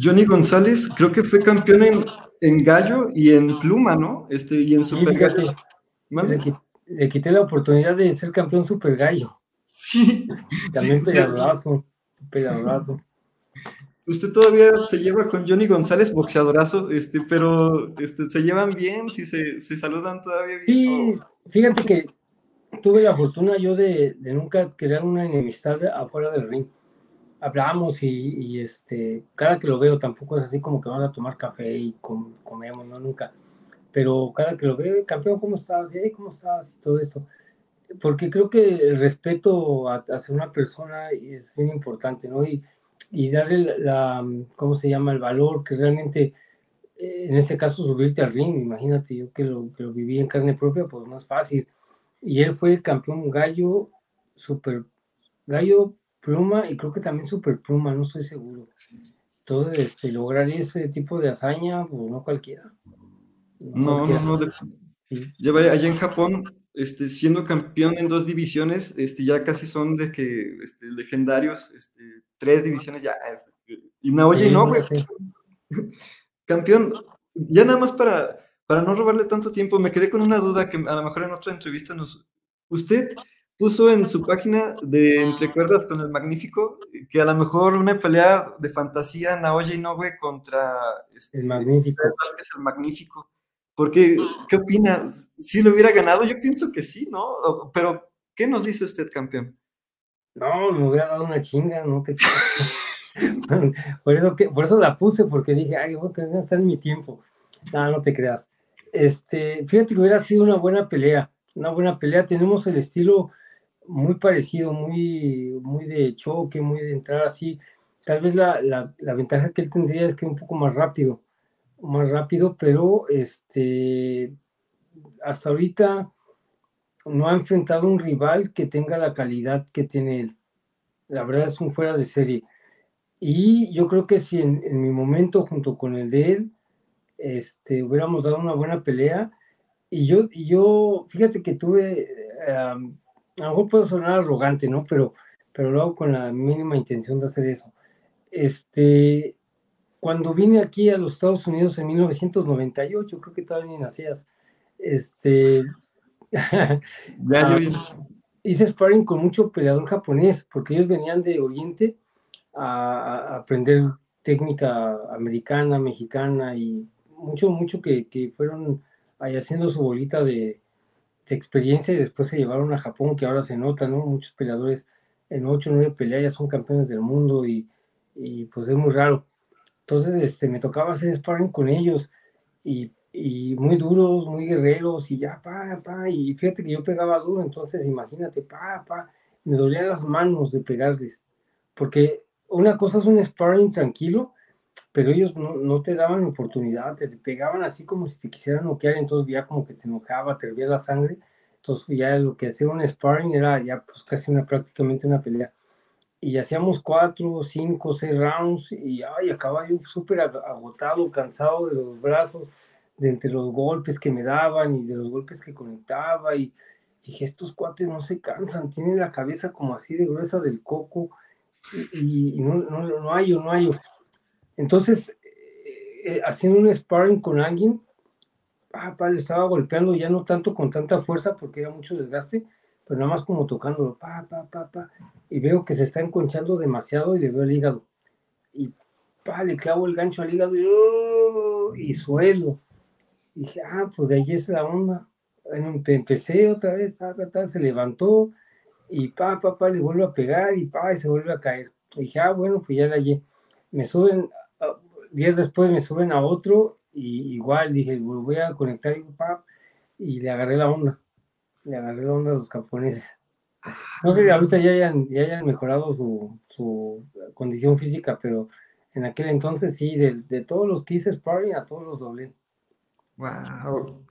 Johnny González creo que fue campeón en, en gallo y en pluma, ¿no? Este, y en super gallo. ¿Vale? Le, le quité la oportunidad de ser campeón super gallo. Sí. También sí, pedadorazo, sí. pedadorazo. Usted todavía se lleva con Johnny González, boxeadorazo, este, pero este, se llevan bien, si se, se saludan todavía bien. Sí, oh. Fíjate que tuve la fortuna yo de, de nunca crear una enemistad afuera del ring. Hablamos y, y este, cada que lo veo, tampoco es así como que vamos a tomar café y com, comemos, no, nunca, pero cada que lo veo, campeón, ¿cómo estás? ¿Y, ¿Cómo estás? Y todo esto, porque creo que el respeto hacia una persona es bien importante, ¿no? Y, y darle la, la, ¿cómo se llama? El valor que realmente, en este caso, subirte al ring, imagínate, yo que lo, que lo viví en carne propia, pues no es fácil, y él fue campeón gallo, super gallo, pluma y creo que también super pluma, no estoy seguro. Sí. Entonces, este, lograr ese tipo de hazaña, pues no cualquiera. No, no, cualquiera. no. no de... sí. Ya vaya, allá en Japón, este, siendo campeón en dos divisiones, este, ya casi son de que este, legendarios, este, tres divisiones ya. Y Naoya sí, no, güey. Sí. Campeón, ya nada más para, para no robarle tanto tiempo, me quedé con una duda que a lo mejor en otra entrevista nos... Usted... puso en su página de Entre Cuerdas con el Magnífico, que a lo mejor una pelea de fantasía Naoya Inoue contra este, el Magnífico. El Magnífico. Porque, ¿qué opinas? ¿Si lo hubiera ganado? Yo pienso que sí, ¿no? Pero, ¿qué nos dice usted, campeón? No, me hubiera dado una chinga, no te creas. por, eso que, por eso la puse, porque dije, ay, voy a estar en mi tiempo. No, no te creas. Este, fíjate que hubiera sido una buena pelea, una buena pelea. Tenemos el estilo muy parecido, muy, muy de choque, muy de entrar así. Tal vez la, la, la ventaja que él tendría es que un poco más rápido, más rápido, pero este, hasta ahorita no ha enfrentado un rival que tenga la calidad que tiene él. La verdad es un fuera de serie. Y yo creo que si en, en mi momento, junto con el de él, este, hubiéramos dado una buena pelea, y yo, y yo fíjate que tuve... Um, a lo mejor puedo sonar arrogante, ¿no? Pero, pero lo hago con la mínima intención de hacer eso. Este, cuando vine aquí a los Estados Unidos en mil novecientos noventa y ocho, creo que todavía ni nacías, este, um, hice sparring con mucho peleador japonés, porque ellos venían de Oriente a, a aprender técnica americana, mexicana, y mucho, mucho que, que fueron ahí haciendo su bolita de... de experiencia y después se llevaron a Japón, que ahora se nota, ¿no? Muchos peleadores en ocho o nueve peleas ya son campeones del mundo y, y pues es muy raro. Entonces este, me tocaba hacer sparring con ellos y, y muy duros, muy guerreros y ya, pa, pa, y fíjate que yo pegaba duro, entonces imagínate, pa, pa, me dolían las manos de pegarles, porque una cosa es un sparring tranquilo, pero ellos no, no te daban oportunidad, te, te pegaban así como si te quisieran noquear, entonces ya como que te enojaba, te hervía la sangre, entonces ya lo que hacía un sparring era ya pues casi una, prácticamente una pelea, y hacíamos cuatro, cinco, seis rounds, y ay, acababa yo súper agotado, cansado de los brazos, de entre los golpes que me daban, y de los golpes que conectaba, y, y dije, estos cuates no se cansan, tienen la cabeza como así de gruesa del coco, y, y no, no, no hallo, no hallo, entonces, eh, haciendo un sparring con alguien, papá, le estaba golpeando ya no tanto con tanta fuerza porque era mucho desgaste, pero nada más como tocándolo, pa, pa, pa, pa, y veo que se está enconchando demasiado y le veo el hígado, y pa, le clavo el gancho al hígado y, oh, y suelo, y dije, ah, pues de ahí es la onda, bueno, empecé otra vez, ta, ta, ta, se levantó, y pa, pa, pa, le vuelvo a pegar, y pa, y se vuelve a caer, y dije, ah, bueno, pues ya la hallé. Me suben, días después me suben a otro, y igual dije, voy a conectar y, pap, y le agarré la onda. Le agarré la onda a los japoneses. No sé si ahorita ya hayan, ya hayan mejorado su, su condición física, pero en aquel entonces sí, de, de todos los que hice sparring, a todos los doblé. Wow.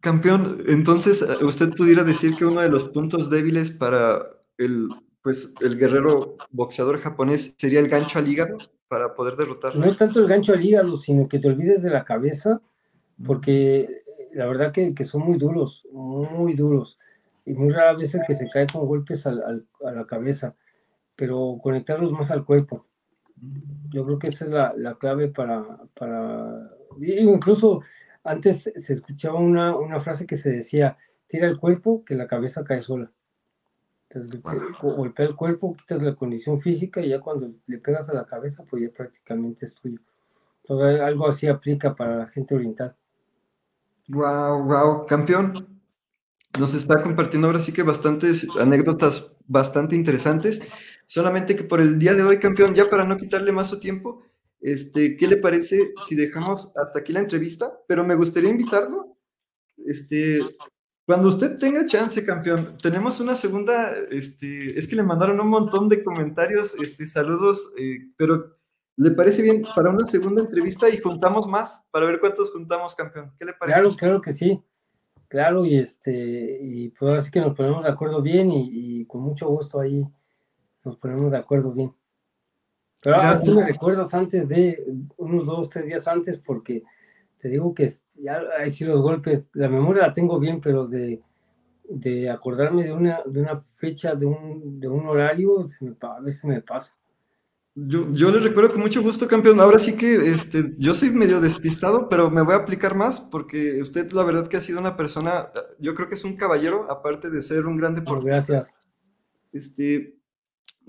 Campeón, entonces, ¿usted pudiera decir que uno de los puntos débiles para el, pues, el guerrero boxeador japonés sería el gancho al hígado para poder derrotarlo? No es tanto el gancho al hígado, sino que te olvides de la cabeza, porque la verdad que, que son muy duros, muy duros, y muy raras veces que se cae con golpes al, al, a la cabeza, pero conectarlos más al cuerpo. Yo creo que esa es la, la clave para, para... Incluso antes se escuchaba una, una frase que se decía, tira el cuerpo que la cabeza cae sola. Entonces, wow. Golpea el cuerpo, quitas la condición física y ya cuando le pegas a la cabeza, pues ya prácticamente es tuyo. Entonces, algo así aplica para la gente oriental. Wow, wow, campeón. Nos está compartiendo ahora sí que bastantes anécdotas bastante interesantes, solamente que por el día de hoy, campeón, ya para no quitarle más su tiempo, este, ¿qué le parece si dejamos hasta aquí la entrevista? Pero me gustaría invitarlo, este, cuando usted tenga chance, campeón, tenemos una segunda, este, es que le mandaron un montón de comentarios, este, saludos, eh, pero ¿le parece bien para una segunda entrevista y juntamos más, para ver cuántos juntamos, campeón? ¿Qué le parece? Claro, claro que sí. Claro, y este, y pues así que nos ponemos de acuerdo bien y, y con mucho gusto ahí nos ponemos de acuerdo bien. Pero ahora sí me recuerdas antes de, unos dos, tres días antes, porque te digo que ya ahí sí los golpes, la memoria la tengo bien, pero de, de acordarme de una, de una fecha, de un, de un horario, se me, a veces me pasa. Yo, yo les recuerdo con mucho gusto, campeón. Ahora sí que este, yo soy medio despistado, pero me voy a aplicar más porque usted la verdad que ha sido una persona, yo creo que es un caballero, aparte de ser un gran deportista. Gracias. Este,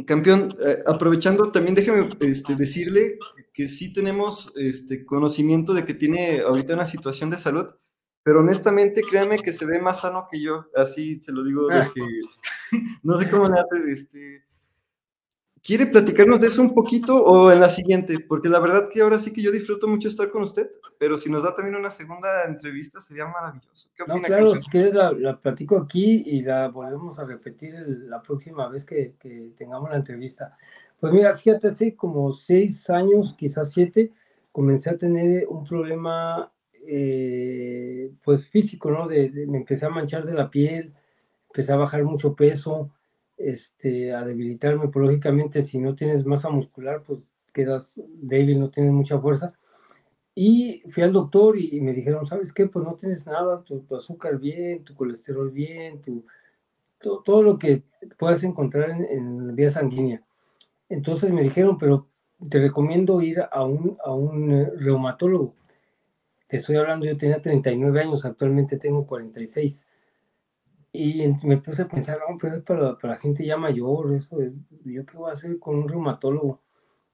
campeón, eh, aprovechando también déjeme este, decirle que sí tenemos este, conocimiento de que tiene ahorita una situación de salud, pero honestamente créanme que se ve más sano que yo, así se lo digo, de que, no sé cómo le hace, este... ¿Quiere platicarnos de eso un poquito o en la siguiente? Porque la verdad que ahora sí que yo disfruto mucho estar con usted, pero si nos da también una segunda entrevista sería maravilloso. ¿Qué opina, no, claro, campeón? Si quieres la, la platico aquí y la volvemos a repetir el, la próxima vez que, que tengamos la entrevista. Pues mira, fíjate, hace como seis años, quizás siete, comencé a tener un problema eh, pues físico, ¿no? De, de, me empecé a manchar de la piel, empecé a bajar mucho peso, Este, a debilitarme, pues lógicamente si no tienes masa muscular pues quedas débil, no tienes mucha fuerza, y fui al doctor y, y me dijeron, ¿sabes qué? Pues no tienes nada, tu, tu azúcar bien, tu colesterol bien, tu, to, todo lo que puedas encontrar en, en vía sanguínea. Entonces me dijeron, pero te recomiendo ir a un, a un reumatólogo. Te estoy hablando, yo tenía treinta y nueve años, actualmente tengo cuarenta y seis. Y me puse a pensar, no, pues es para, para la gente ya mayor, eso, de, ¿yo qué voy a hacer con un reumatólogo?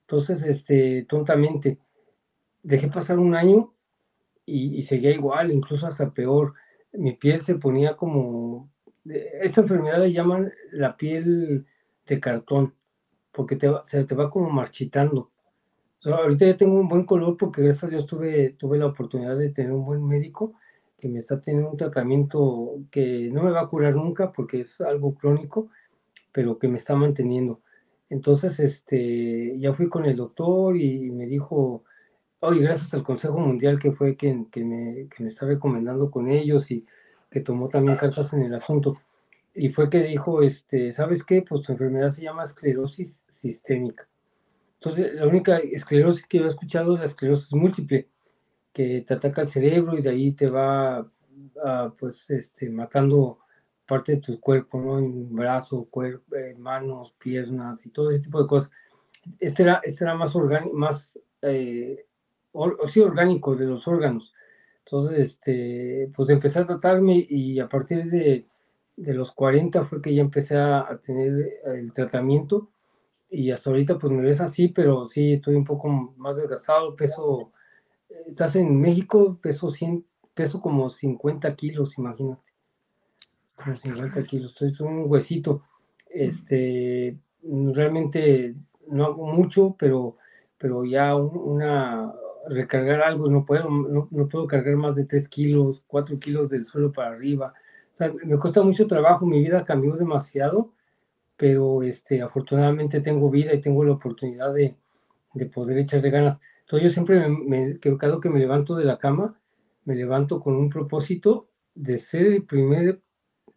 Entonces, este, tontamente, dejé pasar un año y, y seguía igual, incluso hasta peor. Mi piel se ponía como... Esta enfermedad le llaman la piel de cartón, porque te, se te va como marchitando. O sea, ahorita ya tengo un buen color porque gracias a Dios tuve, tuve la oportunidad de tener un buen médico que me está teniendo un tratamiento que no me va a curar nunca porque es algo crónico, pero que me está manteniendo. Entonces, este, ya fui con el doctor y me dijo, oye, gracias al Consejo Mundial que fue quien que me, que me está recomendando con ellos y que tomó también cartas en el asunto. Y fue que dijo, este, ¿sabes qué? Pues tu enfermedad se llama esclerosis sistémica. Entonces, la única esclerosis que yo he escuchado es la esclerosis múltiple, que te ataca el cerebro y de ahí te va a, pues, este, matando parte de tu cuerpo, ¿no? En brazo, cuerpo, eh, manos, piernas y todo ese tipo de cosas. Este era, este era más, más eh, or sí, orgánico de los órganos. Entonces, este, pues empecé a tratarme y a partir de, de los cuarenta fue que ya empecé a, a tener el tratamiento y hasta ahorita pues me ves así, pero sí estoy un poco más desgastado, peso... Estás en México, peso, cien, peso como cincuenta kilos, imagínate. Como cincuenta kilos, estoy un huesito. Este, realmente no hago mucho, pero, pero ya una, recargar algo, no puedo, no, no puedo cargar más de tres kilos, cuatro kilos del suelo para arriba. O sea, me cuesta mucho trabajo, mi vida cambió demasiado, pero este, afortunadamente tengo vida y tengo la oportunidad de, de poder echarle ganas. Entonces yo siempre, me, me, creo que me levanto de la cama, me levanto con un propósito de ser el primer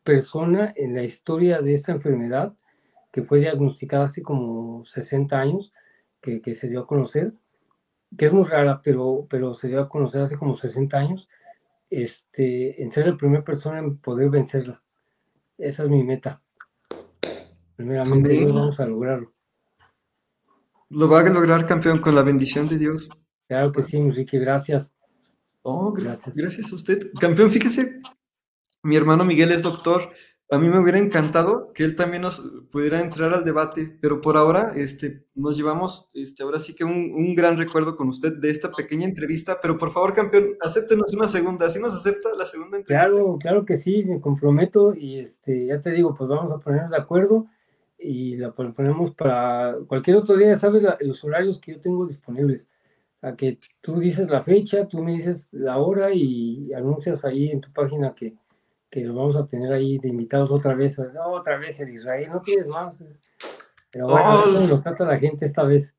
persona en la historia de esta enfermedad, que fue diagnosticada hace como sesenta años, que, que se dio a conocer, que es muy rara, pero, pero se dio a conocer hace como sesenta años, este, en ser la primera persona en poder vencerla. Esa es mi meta. Primeramente, okay. Vamos a lograrlo. ¿Lo va a lograr, campeón, con la bendición de Dios? Claro que sí, Enrique, gracias. Oh, gra gracias. Gracias a usted. Campeón, fíjese, mi hermano Miguel es doctor. A mí me hubiera encantado que él también nos pudiera entrar al debate, pero por ahora este, nos llevamos este, ahora sí que un, un gran recuerdo con usted de esta pequeña entrevista, pero por favor, campeón, acéptenos una segunda, ¿sí nos acepta la segunda entrevista? Claro, claro que sí, me comprometo y este, ya te digo, pues vamos a ponernos de acuerdo y la ponemos para cualquier otro día, sabes la, los horarios que yo tengo disponibles, a que tú dices la fecha, tú me dices la hora y anuncias ahí en tu página que que lo vamos a tener ahí de invitados otra vez, no, otra vez el Israel, no tienes más. Pero bueno, oh, lo trata la gente esta vez.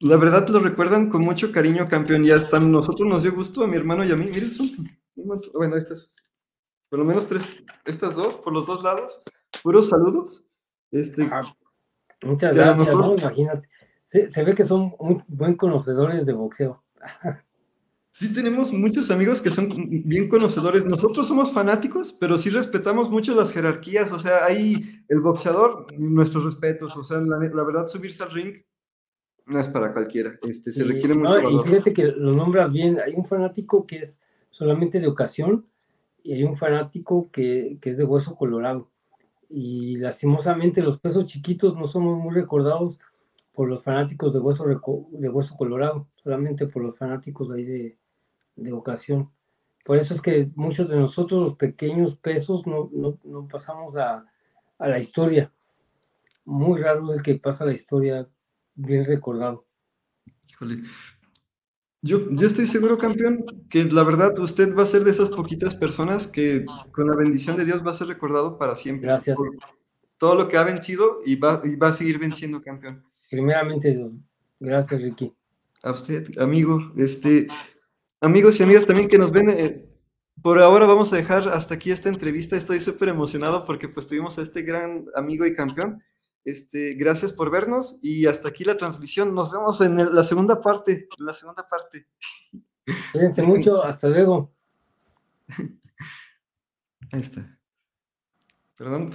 La verdad lo recuerdan con mucho cariño, campeón, y hasta nosotros nos dio gusto, a mi hermano y a mí, miren, son, bueno, estas, por lo menos tres, estas dos, por los dos lados, puros saludos. Este, ah, muchas gracias, mejor, ¿no? Imagínate, se, se ve que son muy buen conocedores de boxeo. Sí, tenemos muchos amigos que son bien conocedores. Nosotros somos fanáticos, pero sí respetamos mucho las jerarquías. O sea, ahí el boxeador, nuestros respetos. O sea, la, la verdad, subirse al ring no es para cualquiera. Este, se requiere mucho valor. Y fíjate que lo nombras bien. Hay un fanático que es solamente de ocasión y hay un fanático que, que es de hueso colorado. Y lastimosamente los pesos chiquitos no somos muy recordados por los fanáticos de hueso, de hueso colorado, solamente por los fanáticos de ahí de... de ocasión. Por eso es que muchos de nosotros, los pequeños pesos, no, no, no pasamos a, a la historia. Muy raro es que pasa la historia bien recordado. Híjole. Yo, yo estoy seguro, campeón, que la verdad usted va a ser de esas poquitas personas que con la bendición de Dios va a ser recordado para siempre. Gracias. Por todo lo que ha vencido y va, y va a seguir venciendo, campeón. Primeramente, Dios. Gracias, Ricky. A usted, amigo. Este... Amigos y amigas también que nos ven, eh, por ahora vamos a dejar hasta aquí esta entrevista. Estoy súper emocionado porque pues tuvimos a este gran amigo y campeón. Este, gracias por vernos y hasta aquí la transmisión. Nos vemos en el, la segunda parte. La segunda parte. Cuídense mucho. Hasta luego. Ahí está. Perdón.